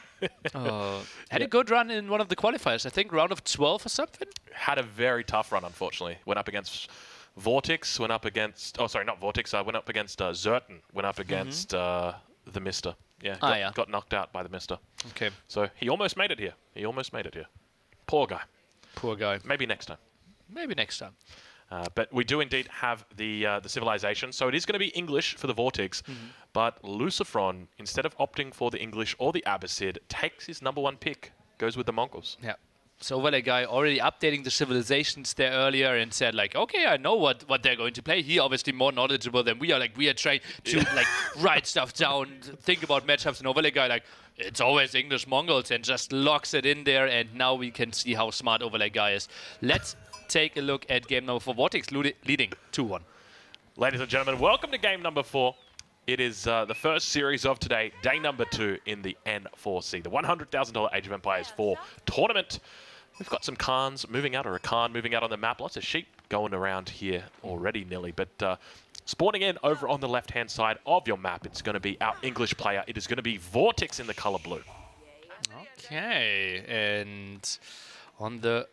Had a good run in one of the qualifiers, I think round of 12 or something? Had a very tough run, unfortunately. Went up against VortiX, went up against... Oh, sorry, not VortiX. Went up against Zerton. Went up against TheMista. Yeah, got knocked out by TheMista. Okay. So he almost made it here. Poor guy. Maybe next time. But we do indeed have the civilization, so it is going to be English for the VortiX, but LucifroN, instead of opting for the English or the Abbasid, takes his #1 pick, goes with the Mongols. Yeah. So Overlay guy already updating the civilizations there earlier and said like, okay, I know what they're going to play. He obviously more knowledgeable than we are. Like, we are trying to like write stuff down, think about matchups, and Overlay guy like, it's always English Mongols, and just locks it in there. And now we can see how smart Overlay guy is. Let's take a look at game number 4. VortiX leading 2-1. Ladies and gentlemen, welcome to game number 4. It is the first series of today, day number 2 in the N4C, the $100,000 Age of Empires 4 tournament. We've got some Khans moving out, or a Khan moving out on the map. Lots of sheep going around here already, Nili. But spawning in over on the left-hand side of your map, it's going to be our English player. It is going to be VortiX in the color blue. Okay, and on the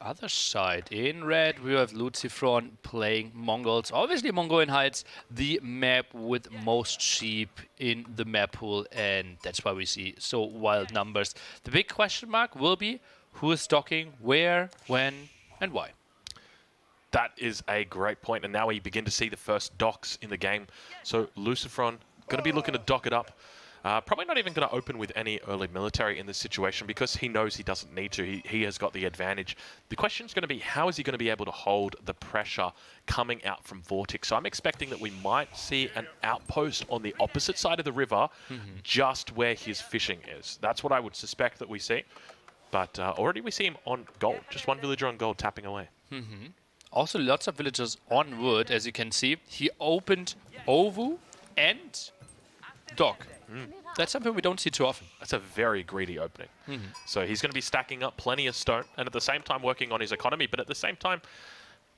other side, in red, we have LucifroN playing Mongols. Obviously, Mongolian Heights, the map with most sheep in the map pool, and that's why we see so wild numbers. The big question mark will be who is stocking, where, when, and why. That is a great point, and now we begin to see the first docks in the game. So LucifroN going to be looking to dock it up. Probably not even going to open with any early military in this situation because he knows he doesn't need to. He has got the advantage. The question is going to be, how is he going to be able to hold the pressure coming out from VortiX? So I'm expecting that we might see an outpost on the opposite side of the river, just where his fishing is. That's what I would suspect that we see. But already we see him on gold. Just one villager on gold tapping away. Also lots of villagers on wood, as you can see. He opened Ovu and Dock. That's something we don't see too often. That's a very greedy opening. So he's going to be stacking up plenty of stone and at the same time working on his economy. But at the same time,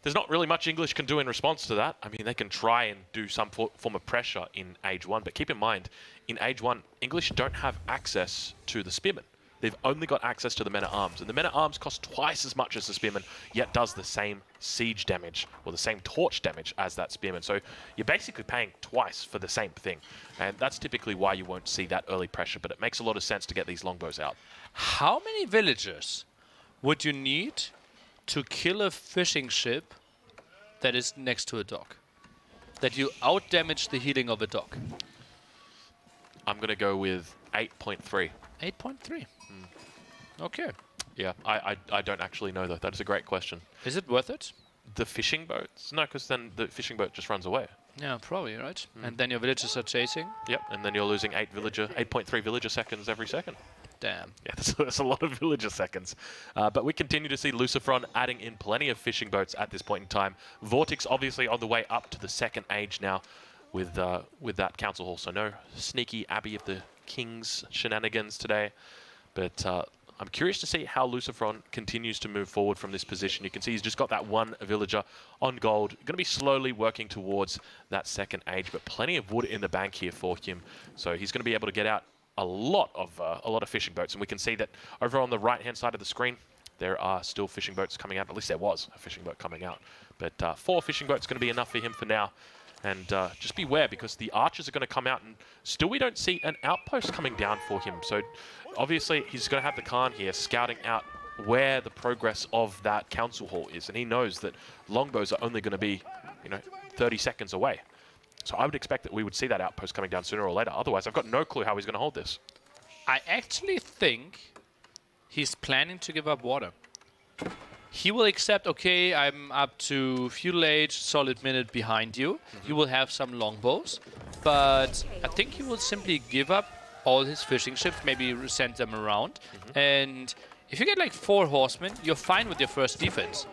there's not really much English can do in response to that. I mean, they can try and do some form of pressure in Age 1. But keep in mind, in Age 1, English don't have access to the spearmen. They've only got access to the men-at-arms. And the men-at-arms cost twice as much as the spearmen, yet does the same siege damage, or the same torch damage as that spearman. So you're basically paying twice for the same thing. And that's typically why you won't see that early pressure, but it makes a lot of sense to get these longbows out. How many villagers would you need to kill a fishing ship that is next to a dock? That you out-damage the healing of a dock? I'm going to go with 8.3. 8.3? Okay. Yeah, I don't actually know, though. That is a great question. Is it worth it? The fishing boats? No, because then the fishing boat just runs away. Yeah, probably, right? And then your villagers are chasing. Yep, and then you're losing 8.3 villager seconds every second. Damn. Yeah, that's a lot of villager seconds. But we continue to see LucifroN adding in plenty of fishing boats at this point in time. VortiX obviously on the way up to the second age now with that council hall. So no sneaky Abbey of the King's shenanigans today. But I'm curious to see how LucifroN continues to move forward from this position. You can see he's just got that one villager on gold. Going to be slowly working towards that second age, but plenty of wood in the bank here for him. So he's going to be able to get out a lot of fishing boats. And we can see that over on the right-hand side of the screen, there are still fishing boats coming out. At least there was a fishing boat coming out. But 4 fishing boats going to be enough for him for now. And just beware, because the archers are going to come out, and still we don't see an outpost coming down for him. So obviously he's going to have the Khan here scouting out where the progress of that council hall is, and he knows that longbows are only going to be, 30 seconds away. So I would expect that we would see that outpost coming down sooner or later. Otherwise, I've got no clue how he's going to hold this. I actually think he's planning to give up water. He will accept, okay, I'm up to feudal age, solid minute behind you. Mm-hmm. You will have some longbows, but I think he will simply give up all his fishing ships, maybe send them around. Mm-hmm. And if you get like 4 horsemen, you're fine with your first defense.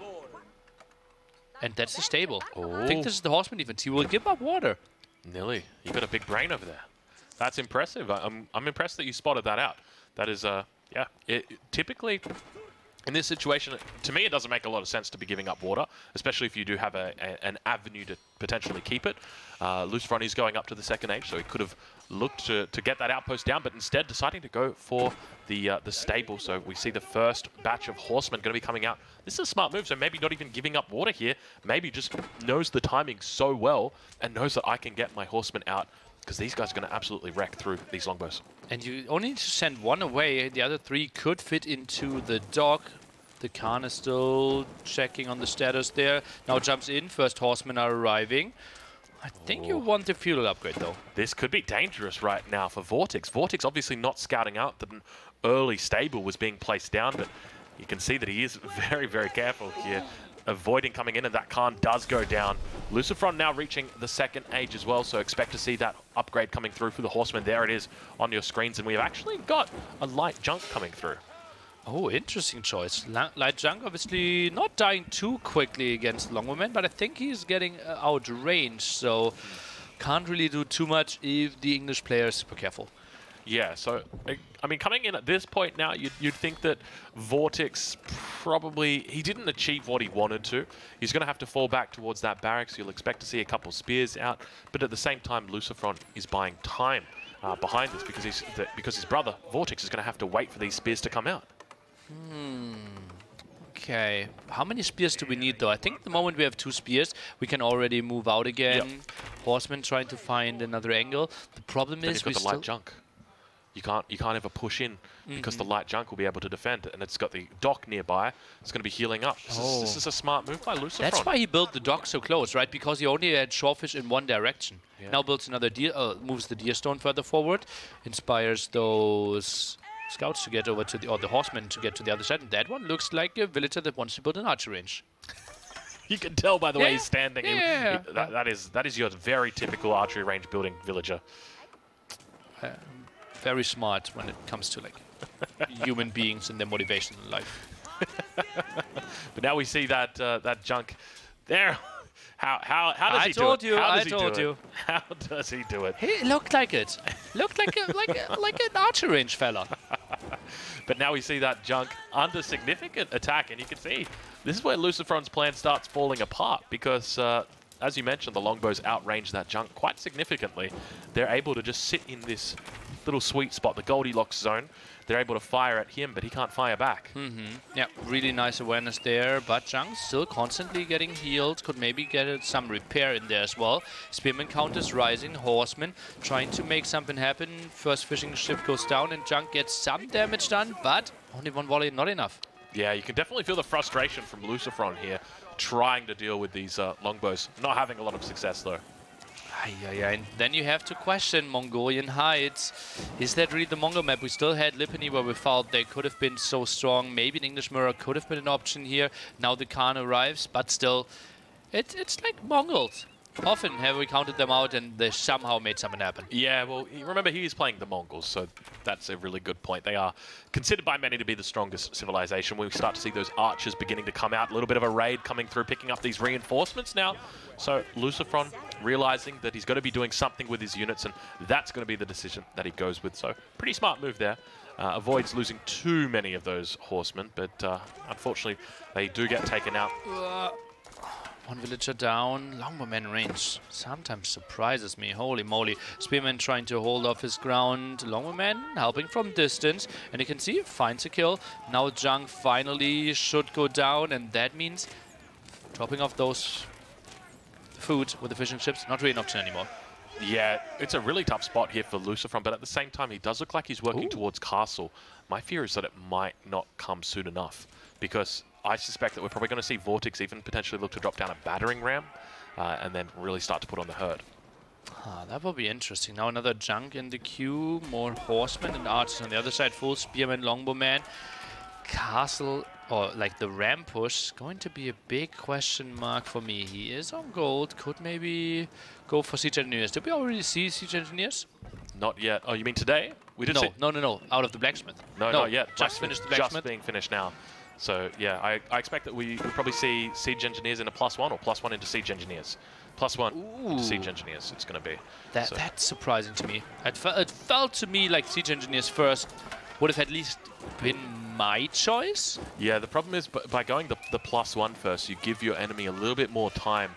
And that's the stable. Oh. I think this is the horseman defense. He will give up water. Nili, you got a big brain over there. That's impressive. I'm impressed that you spotted that out. That is, yeah, typically in this situation, to me, it doesn't make a lot of sense to be giving up water, especially if you do have an avenue to potentially keep it. LucifroN is going up to the second age, so he could have looked to get that outpost down, but instead deciding to go for the stable. So we see the first batch of horsemen going to be coming out. This is a smart move, so maybe not even giving up water here. Maybe just knows the timing so well and knows that I can get my horsemen out, because these guys are going to absolutely wreck through these longbows. And you only need to send 1 away. The other 3 could fit into the dock. The Khan is still checking on the status there. Now jumps in. First horsemen are arriving. I think you want the fuel upgrade, though. This could be dangerous right now for VortiX. VortiX obviously not scouting out that an early stable was being placed down, but you can see that he is very, very careful here, avoiding coming in, and that Khan does go down. LucifroN now reaching the second age as well, so expect to see that upgrade coming through for the horseman. There it is on your screens, and we have actually got a light junk coming through. Oh, interesting choice. Light junk obviously not dying too quickly against Longwoman, but I think he's getting outranged, so can't really do too much if the English player is super careful. Yeah, so, I mean, coming in at this point now, you'd think that VortiX probably... He didn't achieve what he wanted to. He's going to have to fall back towards that barracks. You'll expect to see a couple spears out. But at the same time, LucifroN is buying time behind this, because his brother, VortiX, is going to have to wait for these spears to come out. Hmm. Okay. How many spears do we need, though? I think the moment we have 2 spears, we can already move out again. Yep. Horseman trying to find another angle. The problem is we've got the light junk. You can't ever push in, because the light junk will be able to defend, and it's got the dock nearby. It's going to be healing up. This is a smart move by LucifroN. That's why he built the dock so close, right? Because he only had shorefish in one direction. Yeah. Now builds another deer, moves the deer stone further forward, inspires those scouts to get over to the horsemen to get to the other side. And that one looks like a villager that wants to build an archer range. You can tell by the way he's standing. Yeah. That is your very typical archery range building villager. Very smart when it comes to like human beings and their motivation in life. But now we see that that junk there. How does he do it? How does he do it? He looked like it. Looked like a, like an archer range fella. But now we see that junk under significant attack, and you can see this is where LucifroN's plan starts falling apart, because as you mentioned, the longbows outrange that junk quite significantly. They're able to just sit in this little sweet spot, the Goldilocks zone. They're able to fire at him, but he can't fire back. Yeah, really nice awareness there. But Zhang still constantly getting healed. Could maybe get some repair in there as well. Spearman counters rising. Horseman trying to make something happen. First fishing ship goes down, and Zhang gets some damage done, but only 1 volley, not enough. Yeah, you can definitely feel the frustration from LucifroN here, trying to deal with these longbows. Not having a lot of success, though. And then you have to question Mongolian Heights. Is that really the Mongol map? We still had Lipany where we felt they could have been so strong. Maybe an English mirror could have been an option here. Now the Khan arrives, but still, it's like Mongols. Often have we counted them out, and they somehow made something happen. Yeah, well, remember, he is playing the Mongols, so that's a really good point. They are considered by many to be the strongest civilization. We start to see those archers beginning to come out. A little bit of a raid coming through, picking up these reinforcements now. So LucifroN realizing that he's got to be doing something with his units, and that's going to be the decision that he goes with. So pretty smart move there. Avoids losing too many of those horsemen, but unfortunately, they do get taken out. 1 villager down, Longbowman range sometimes surprises me, holy moly. Spearman trying to hold off his ground, Longbowman helping from distance, and you can see, finds a kill. Now Zhang finally should go down, and that means dropping off those food with the fish and chips, not really an option anymore. Yeah, it's a really tough spot here for LucifroN, but at the same time, he does look like he's working towards Castle. My fear is that it might not come soon enough, because I suspect that we're probably going to see VortiX even potentially look to drop down a battering ram and then really start to put on the herd. Ah, that will be interesting. Now another junk in the queue, more horsemen and archers on the other side, full spearman, longbowman. Castle, or like the ram push, going to be a big question mark for me. He is on gold, could maybe go for siege engineers. Did we already see siege engineers? Not yet. Oh, you mean today? We didn't see. No, out of the blacksmith. No, not yet. Just finished the blacksmith. Just being finished now. So yeah, I expect that we will probably see siege engineers in a +1 or +1 into siege engineers. +1 into siege engineers, it's going to be. That's surprising to me. It felt to me like siege engineers first would have at least been my choice. Yeah, the problem is by going the +1 first, you give your enemy a little bit more time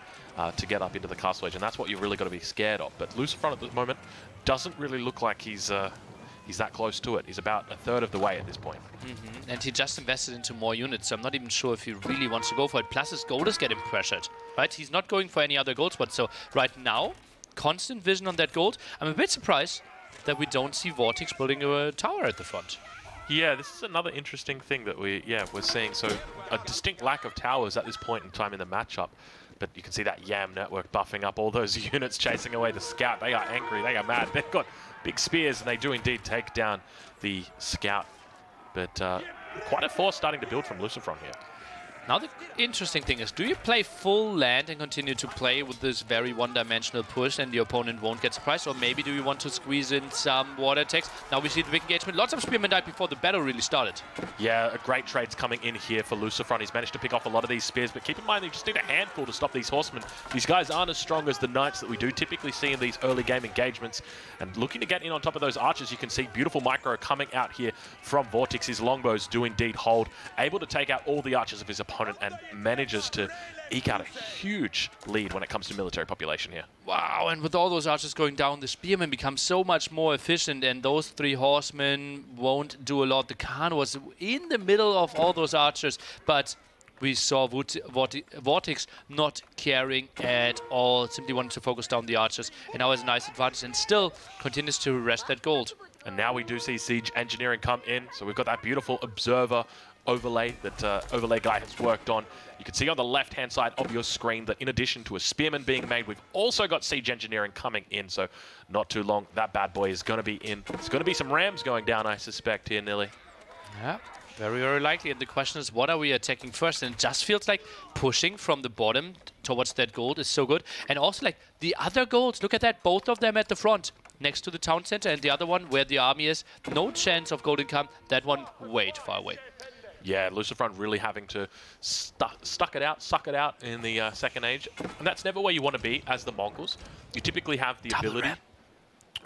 to get up into the castle edge, and that's what you've really got to be scared of. But LucifroN at the moment doesn't really look like he's that close to it. He's about a third of the way at this point. Mm-hmm. And he just invested into more units, so I'm not even sure if he really wants to go for it. Plus his gold is getting pressured, right? He's not going for any other gold spot. So right now, constant vision on that gold. I'm a bit surprised that we don't see VortiX building a tower at the front. Yeah, this is another interesting thing that we're seeing. So a distinct lack of towers at this point in time in the matchup. But you can see that YAM network buffing up all those units, chasing away the scout. They are angry, they are mad. They've got big spears, and they do indeed take down the scout. But quite a force starting to build from LucifroN here. Now the interesting thing is, do you play full land and continue to play with this very one-dimensional push and the opponent won't get surprised? Or maybe do you want to squeeze in some water attacks? Now we see the big engagement. Lots of spearmen died before the battle really started. Yeah, a great trade's coming in here for LucifroN. He's managed to pick off a lot of these spears, but keep in mind they just need a handful to stop these horsemen. These guys aren't as strong as the knights that we do typically see in these early game engagements. And looking to get in on top of those archers, you can see beautiful micro coming out here from VortiX. His longbows do indeed hold, able to take out all the archers of his opponent, and manages to eke out a huge lead when it comes to military population here. Wow, and with all those archers going down, the spearmen become so much more efficient, and those three horsemen won't do a lot. The Khan was in the middle of all those archers, but we saw VortiX not caring at all, simply wanted to focus down the archers, and now has a nice advantage and still continues to wrest that gold. And now we do see siege engineering come in, so we've got that beautiful observer overlay that overlay guy has worked on. You can see on the left-hand side of your screen that in addition to a spearman being made, we've also got siege engineering coming in, so not too long. That bad boy is going to be in. It's going to be some rams going down, I suspect, here, Nili. Yeah, very, very likely. And the question is, what are we attacking first? And it just feels like pushing from the bottom towards that gold is so good. And also, like, the other golds, look at that, both of them at the front, next to the town center, and the other one where the army is. No chance of gold income. That one way too far away. Yeah, LucifroN really having to suck it out in the second age. And that's never where you want to be as the Mongols. You typically have the ability...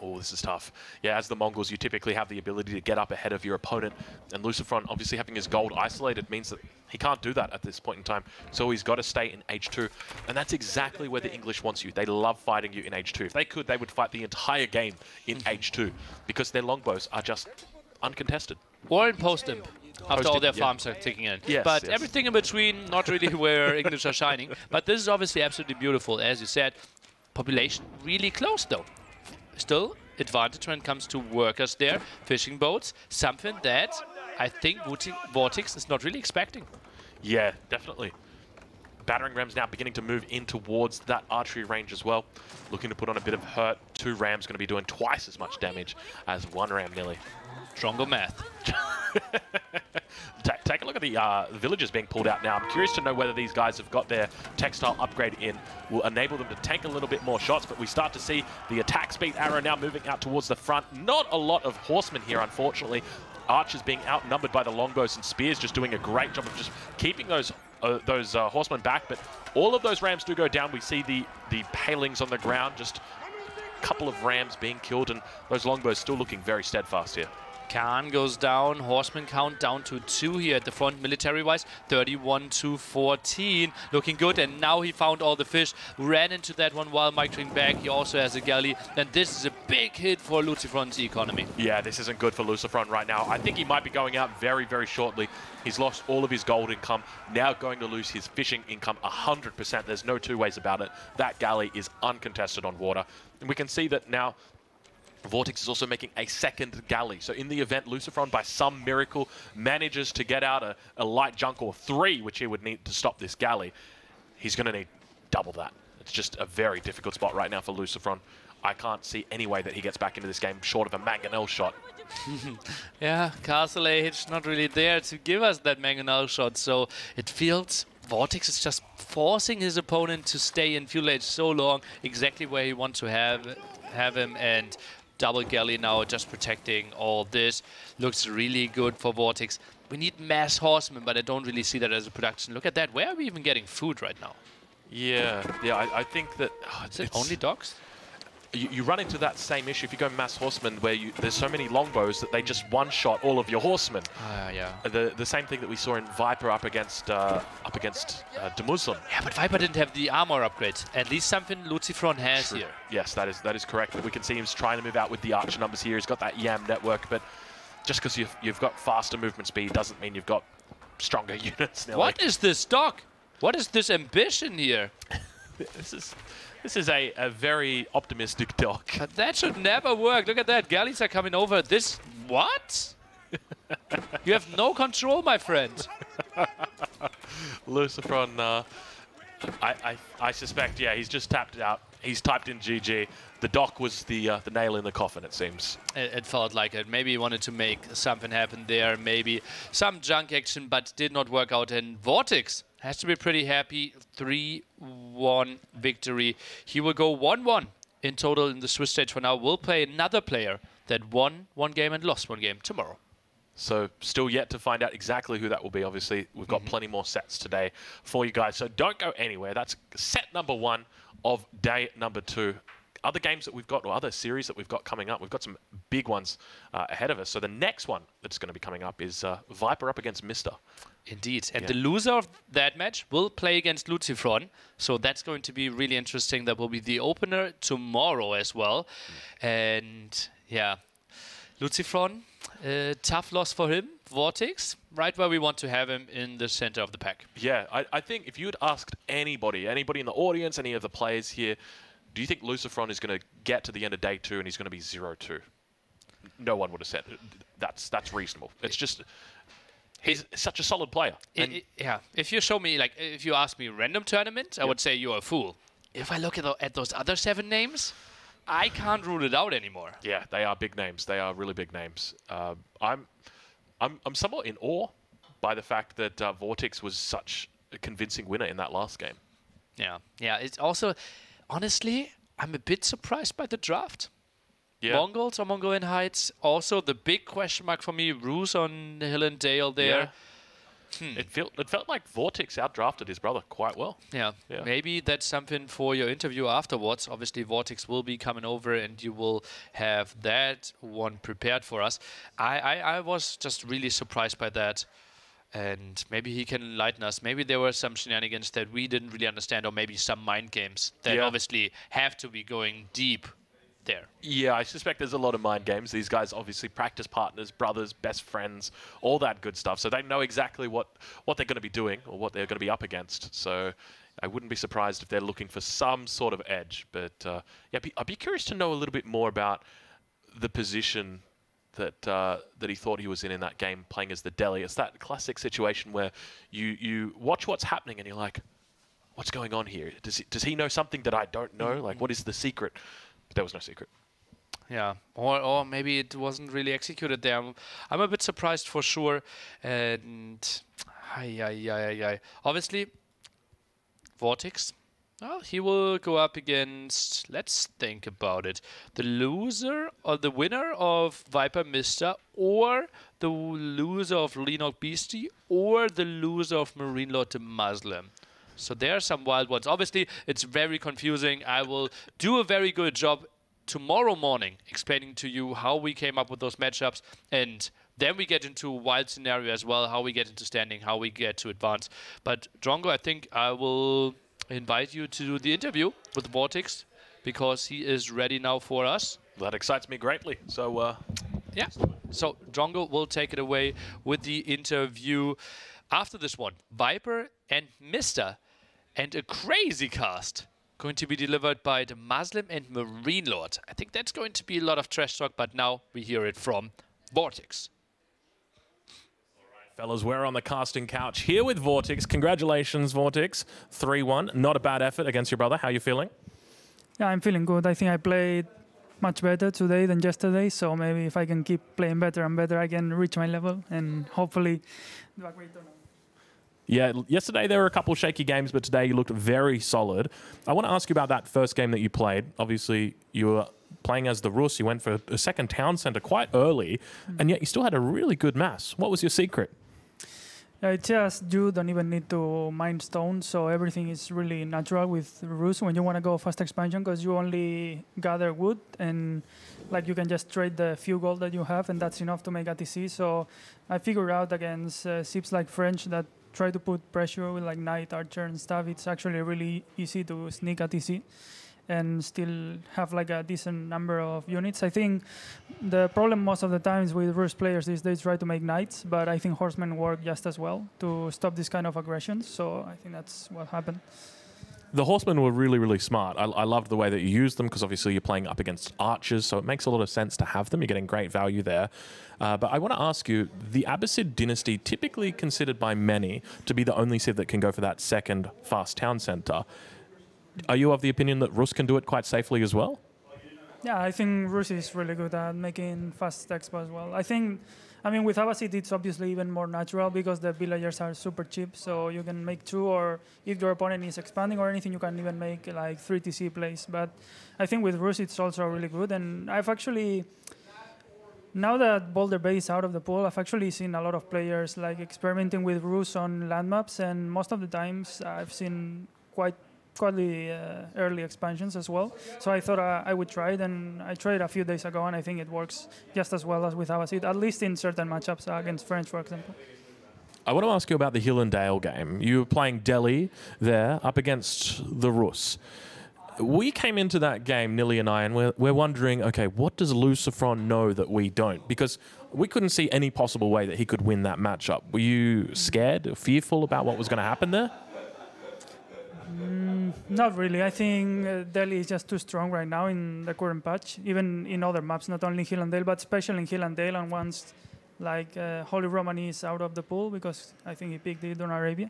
Oh, this is tough. Yeah, as the Mongols, you typically have the ability to get up ahead of your opponent. And LucifroN, obviously having his gold isolated, means that he can't do that at this point in time. So he's got to stay in H2. And that's exactly where the English wants you. They love fighting you in H2. If they could, they would fight the entire game in H2, because their longbows are just uncontested. Or in post-imp. After all their farms are taking in. Yes, but everything in between, not really where English are shining. But this is obviously absolutely beautiful, as you said. Population really close, though. Still, advantage when it comes to workers there, fishing boats, something that I think VortiX is not really expecting. Yeah, definitely. Battering ram's now beginning to move in towards that archery range as well. Looking to put on a bit of hurt. Two rams going to be doing twice as much damage as one ram, Nili. Drongo math. Take a look at the villagers being pulled out now. I'm curious to know whether these guys have got their textile upgrade in. Will enable them to take a little bit more shots, but we start to see the attack speed arrow now moving out towards the front. Not a lot of horsemen here, unfortunately. Archers being outnumbered by the longbows and spears, just doing a great job of just keeping those horsemen back. But all of those rams do go down. We see the palings on the ground, just a couple of rams being killed, and those longbows still looking very steadfast here. Khan goes down, Horseman count down to 2 here at the front military-wise, 31 to 14, looking good, and now he found all the fish, ran into that one while microing back, he also has a galley, and this is a big hit for Lucifron's economy. Yeah, this isn't good for LucifroN right now. I think he might be going out very, very shortly. He's lost all of his gold income, now going to lose his fishing income 100%. There's no two ways about it. That galley is uncontested on water. And we can see that now VortiX is also making a second galley. So in the event LucifroN, by some miracle, manages to get out a light junk or 3, which he would need to stop this galley, he's going to need double that. It's just a very difficult spot right now for LucifroN. I can't see any way that he gets back into this game short of a mangonel shot. Yeah, Castle Age not really there to give us that mangonel shot, so it feels VortiX is just forcing his opponent to stay in Fuel Age so long, exactly where he wants to have him, and double galley now just protecting all this. Looks really good for VortiX. We need mass horsemen, but I don't really see that as a production. Look at that, where are we even getting food right now? Yeah, yeah, I think that... Oh, it's only dogs? You run into that same issue if you go mass horsemen, where there's so many longbows that they just one-shot all of your horsemen. Yeah. The same thing that we saw in Viper up against DeMuslim. Yeah, but Viper didn't have the armor upgrade. At least something LucifroN has here. Yes, that is correct. But we can see he's trying to move out with the archer numbers here. He's got that YAM network, but just because you've got faster movement speed doesn't mean you've got stronger units. Now, what is this stock? What is this ambition here? This is a very optimistic dock. But that should never work. Look at that. Galleys are coming over. This... What? You have no control, my friend. LucifroN, I suspect, yeah, he's just tapped out. He's typed in GG. The dock was the nail in the coffin, it seems. It felt like it. Maybe he wanted to make something happen there. Maybe some junk action, but did not work out. And VortiX has to be pretty happy. 3-1 victory. He will go 1-1 in total in the Swiss stage for now. We'll play another player that won one game and lost one game tomorrow. So still yet to find out exactly who that will be. Obviously, we've got plenty more sets today for you guys. So don't go anywhere. That's set number 1 of day number 2. Other games that we've got, or other series that we've got coming up, we've got some big ones ahead of us. So the next one that's going to be coming up is Viper up against Mista. Indeed. And the loser of that match will play against LucifroN. So that's going to be really interesting. That will be the opener tomorrow as well. And yeah, LucifroN, tough loss for him. VortiX, right where we want to have him, in the center of the pack. Yeah, I think if you'd asked anybody in the audience, any of the players here, do you think LucifroN is going to get to the end of day 2 and he's going to be 0-2? No one would have said that's reasonable. It's just he's such a solid player. If you show me, like, if you ask me random tournament, I would say you're a fool. If I look at those other 7 names, I can't rule it out anymore. Yeah, they are big names. They are really big names. I'm somewhat in awe by the fact that VortiX was such a convincing winner in that last game. Yeah, yeah. It's also. Honestly, I'm a bit surprised by the draft. Yeah. Mongols or Mongolian Heights. Also, the big question mark for me, Ruse on Hill and Dale there. Yeah. It felt like VortiX outdrafted his brother quite well. Yeah. Maybe that's something for your interview afterwards. Obviously, VortiX will be coming over and you will have that one prepared for us. I was just really surprised by that. And maybe he can enlighten us. Maybe there were some shenanigans that we didn't really understand, or maybe some mind games that obviously have to be going deep there. Yeah, I suspect there's a lot of mind games. These guys obviously practice partners, brothers, best friends, all that good stuff. So they know exactly what they're going to be doing or what they're going to be up against. So I wouldn't be surprised if they're looking for some sort of edge. But yeah, I'd be curious to know a little bit more about the position that he thought he was in that game, playing as the deli. It's that classic situation where you watch what's happening and you're like, what's going on here? Does he know something that I don't know? Like, what is the secret? But there was no secret. Yeah, or maybe it wasn't really executed there. I'm a bit surprised for sure. And obviously, VortiX. Well, he will go up against, let's think about it, the loser or the winner of Viper Mista, or the loser of Leenock Beastie, or the loser of Marine Lord DeMuslim. So there are some wild ones. Obviously, it's very confusing. I will do a very good job tomorrow morning, explaining to you how we came up with those matchups, and then we get into a wild scenario as well, how we get into standing, how we get to advance. But Drongo, I think I will invite you to do the interview with VortiX, because he is ready now for us. That excites me greatly. So yeah, so Drongo will take it away with the interview after this one. Viper and Mista and a crazy cast going to be delivered by DeMuslim and Marine Lord. I think that's going to be a lot of trash talk, but now we hear it from VortiX. Fellas, we're on the casting couch here with VortiX. Congratulations, VortiX. 3-1, not a bad effort against your brother. How are you feeling? Yeah, I'm feeling good. I think I played much better today than yesterday, so maybe if I can keep playing better and better, I can reach my level and hopefully do a great tournament. Yeah, yesterday there were a couple of shaky games, but today you looked very solid. I want to ask you about that first game that you played. Obviously, you were playing as the Rus, you went for a second town center quite early, and yet you still had a really good mass. What was your secret? It's just you don't even need to mine stone, so everything is really natural with Rus when you want to go fast expansion, because you only gather wood and like you can just trade the few gold that you have, and that's enough to make ATC. So I figured out against ships like French that try to put pressure with like knight, archer and stuff, it's actually really easy to sneak ATC and still have like a decent number of units. I think the problem most of the times with Rus players is they try to make knights, but I think horsemen work just as well to stop this kind of aggression. So I think that's what happened. The horsemen were really, really smart. I loved the way that you used them, because obviously you're playing up against archers, so it makes a lot of sense to have them. You're getting great value there. But I want to ask you, the Abbasid dynasty, typically considered by many to be the only civ that can go for that second fast town center. Are you of the opinion that Rus can do it quite safely as well? Yeah, I think Rus is really good at making fast expo as well. I think, I mean, with Abbasid, it's obviously even more natural because the villagers are super cheap, so you can make two, or if your opponent is expanding or anything, you can even make like 3 TC plays. But I think with Rus, it's also really good. And I've actually, now that Boulder Bay is out of the pool, I've actually seen a lot of players like experimenting with Rus on land maps, and most of the times I've seen quite the early expansions as well. So I thought I would try it, and I tried a few days ago, and I think it works just as well as with Abbasid, at least in certain matchups against French, for example. I want to ask you about the Hill and Dale game. You were playing Delhi there up against the Rus. We came into that game, Nili and I, and we're wondering, okay, what does LucifroN know that we don't? Because we couldn't see any possible way that he could win that matchup. Were you scared or fearful about what was going to happen there? Not really. I think Delhi is just too strong right now in the current patch, even in other maps, not only Hill and Dale, but especially in Hill and Dale, and once like Holy Roman is out of the pool, because I think he picked it on Arabia.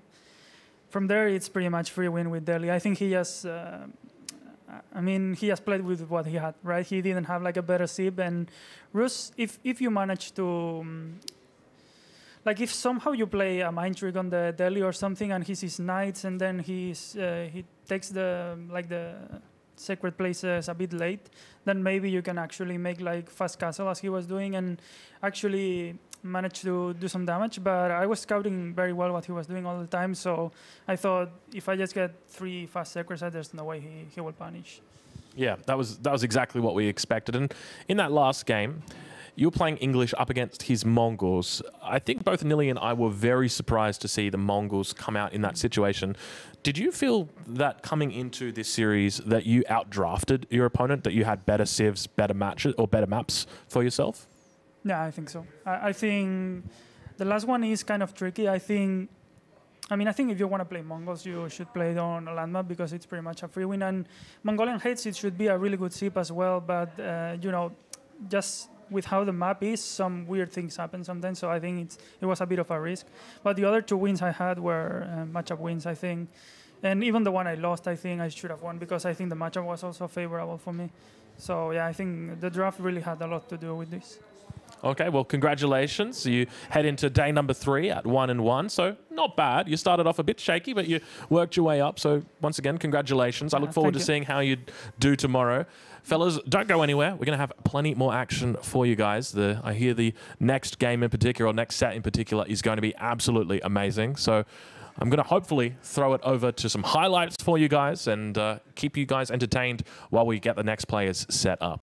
From there, it's pretty much free win with Delhi. I think he just, I mean, he just played with what he had, right? He didn't have like a better sip, and Rus, if you manage to... like if somehow you play a mind trick on the Delhi or something, and he sees knights, and then he takes the like the sacred places a bit late, then maybe you can actually make like fast castle as he was doing and actually manage to do some damage. But I was scouting very well what he was doing all the time, so I thought if I just get 3 fast sacreds, there's no way he will punish. Yeah, that was exactly what we expected. And in that last game, you're playing English up against his Mongols. I think both Nili and I were very surprised to see the Mongols come out in that situation. Did you feel that coming into this series that you outdrafted your opponent, that you had better civs, better matches, or better maps for yourself? Yeah, I think so. I think the last one is kind of tricky. I think if you want to play Mongols, you should play it on a land map, because it's pretty much a free win. And Mongolian Heights, it should be a really good ship as well, but, you know, just... with how the map is, some weird things happen sometimes, so I think it was a bit of a risk. But the other 2 wins I had were matchup wins, I think. And even the one I lost, I think I should have won, because I think the matchup was also favorable for me. So yeah, I think the draft really had a lot to do with this. Okay, well, congratulations. So you head into day number 3 at 1-1, so not bad. You started off a bit shaky, but you worked your way up. So once again, congratulations. Yeah, I look forward to seeing how you do tomorrow. Fellas, don't go anywhere. We're going to have plenty more action for you guys. I hear the next game in particular, or next set in particular, is going to be absolutely amazing. So I'm going to hopefully throw it over to some highlights for you guys and keep you guys entertained while we get the next players set up.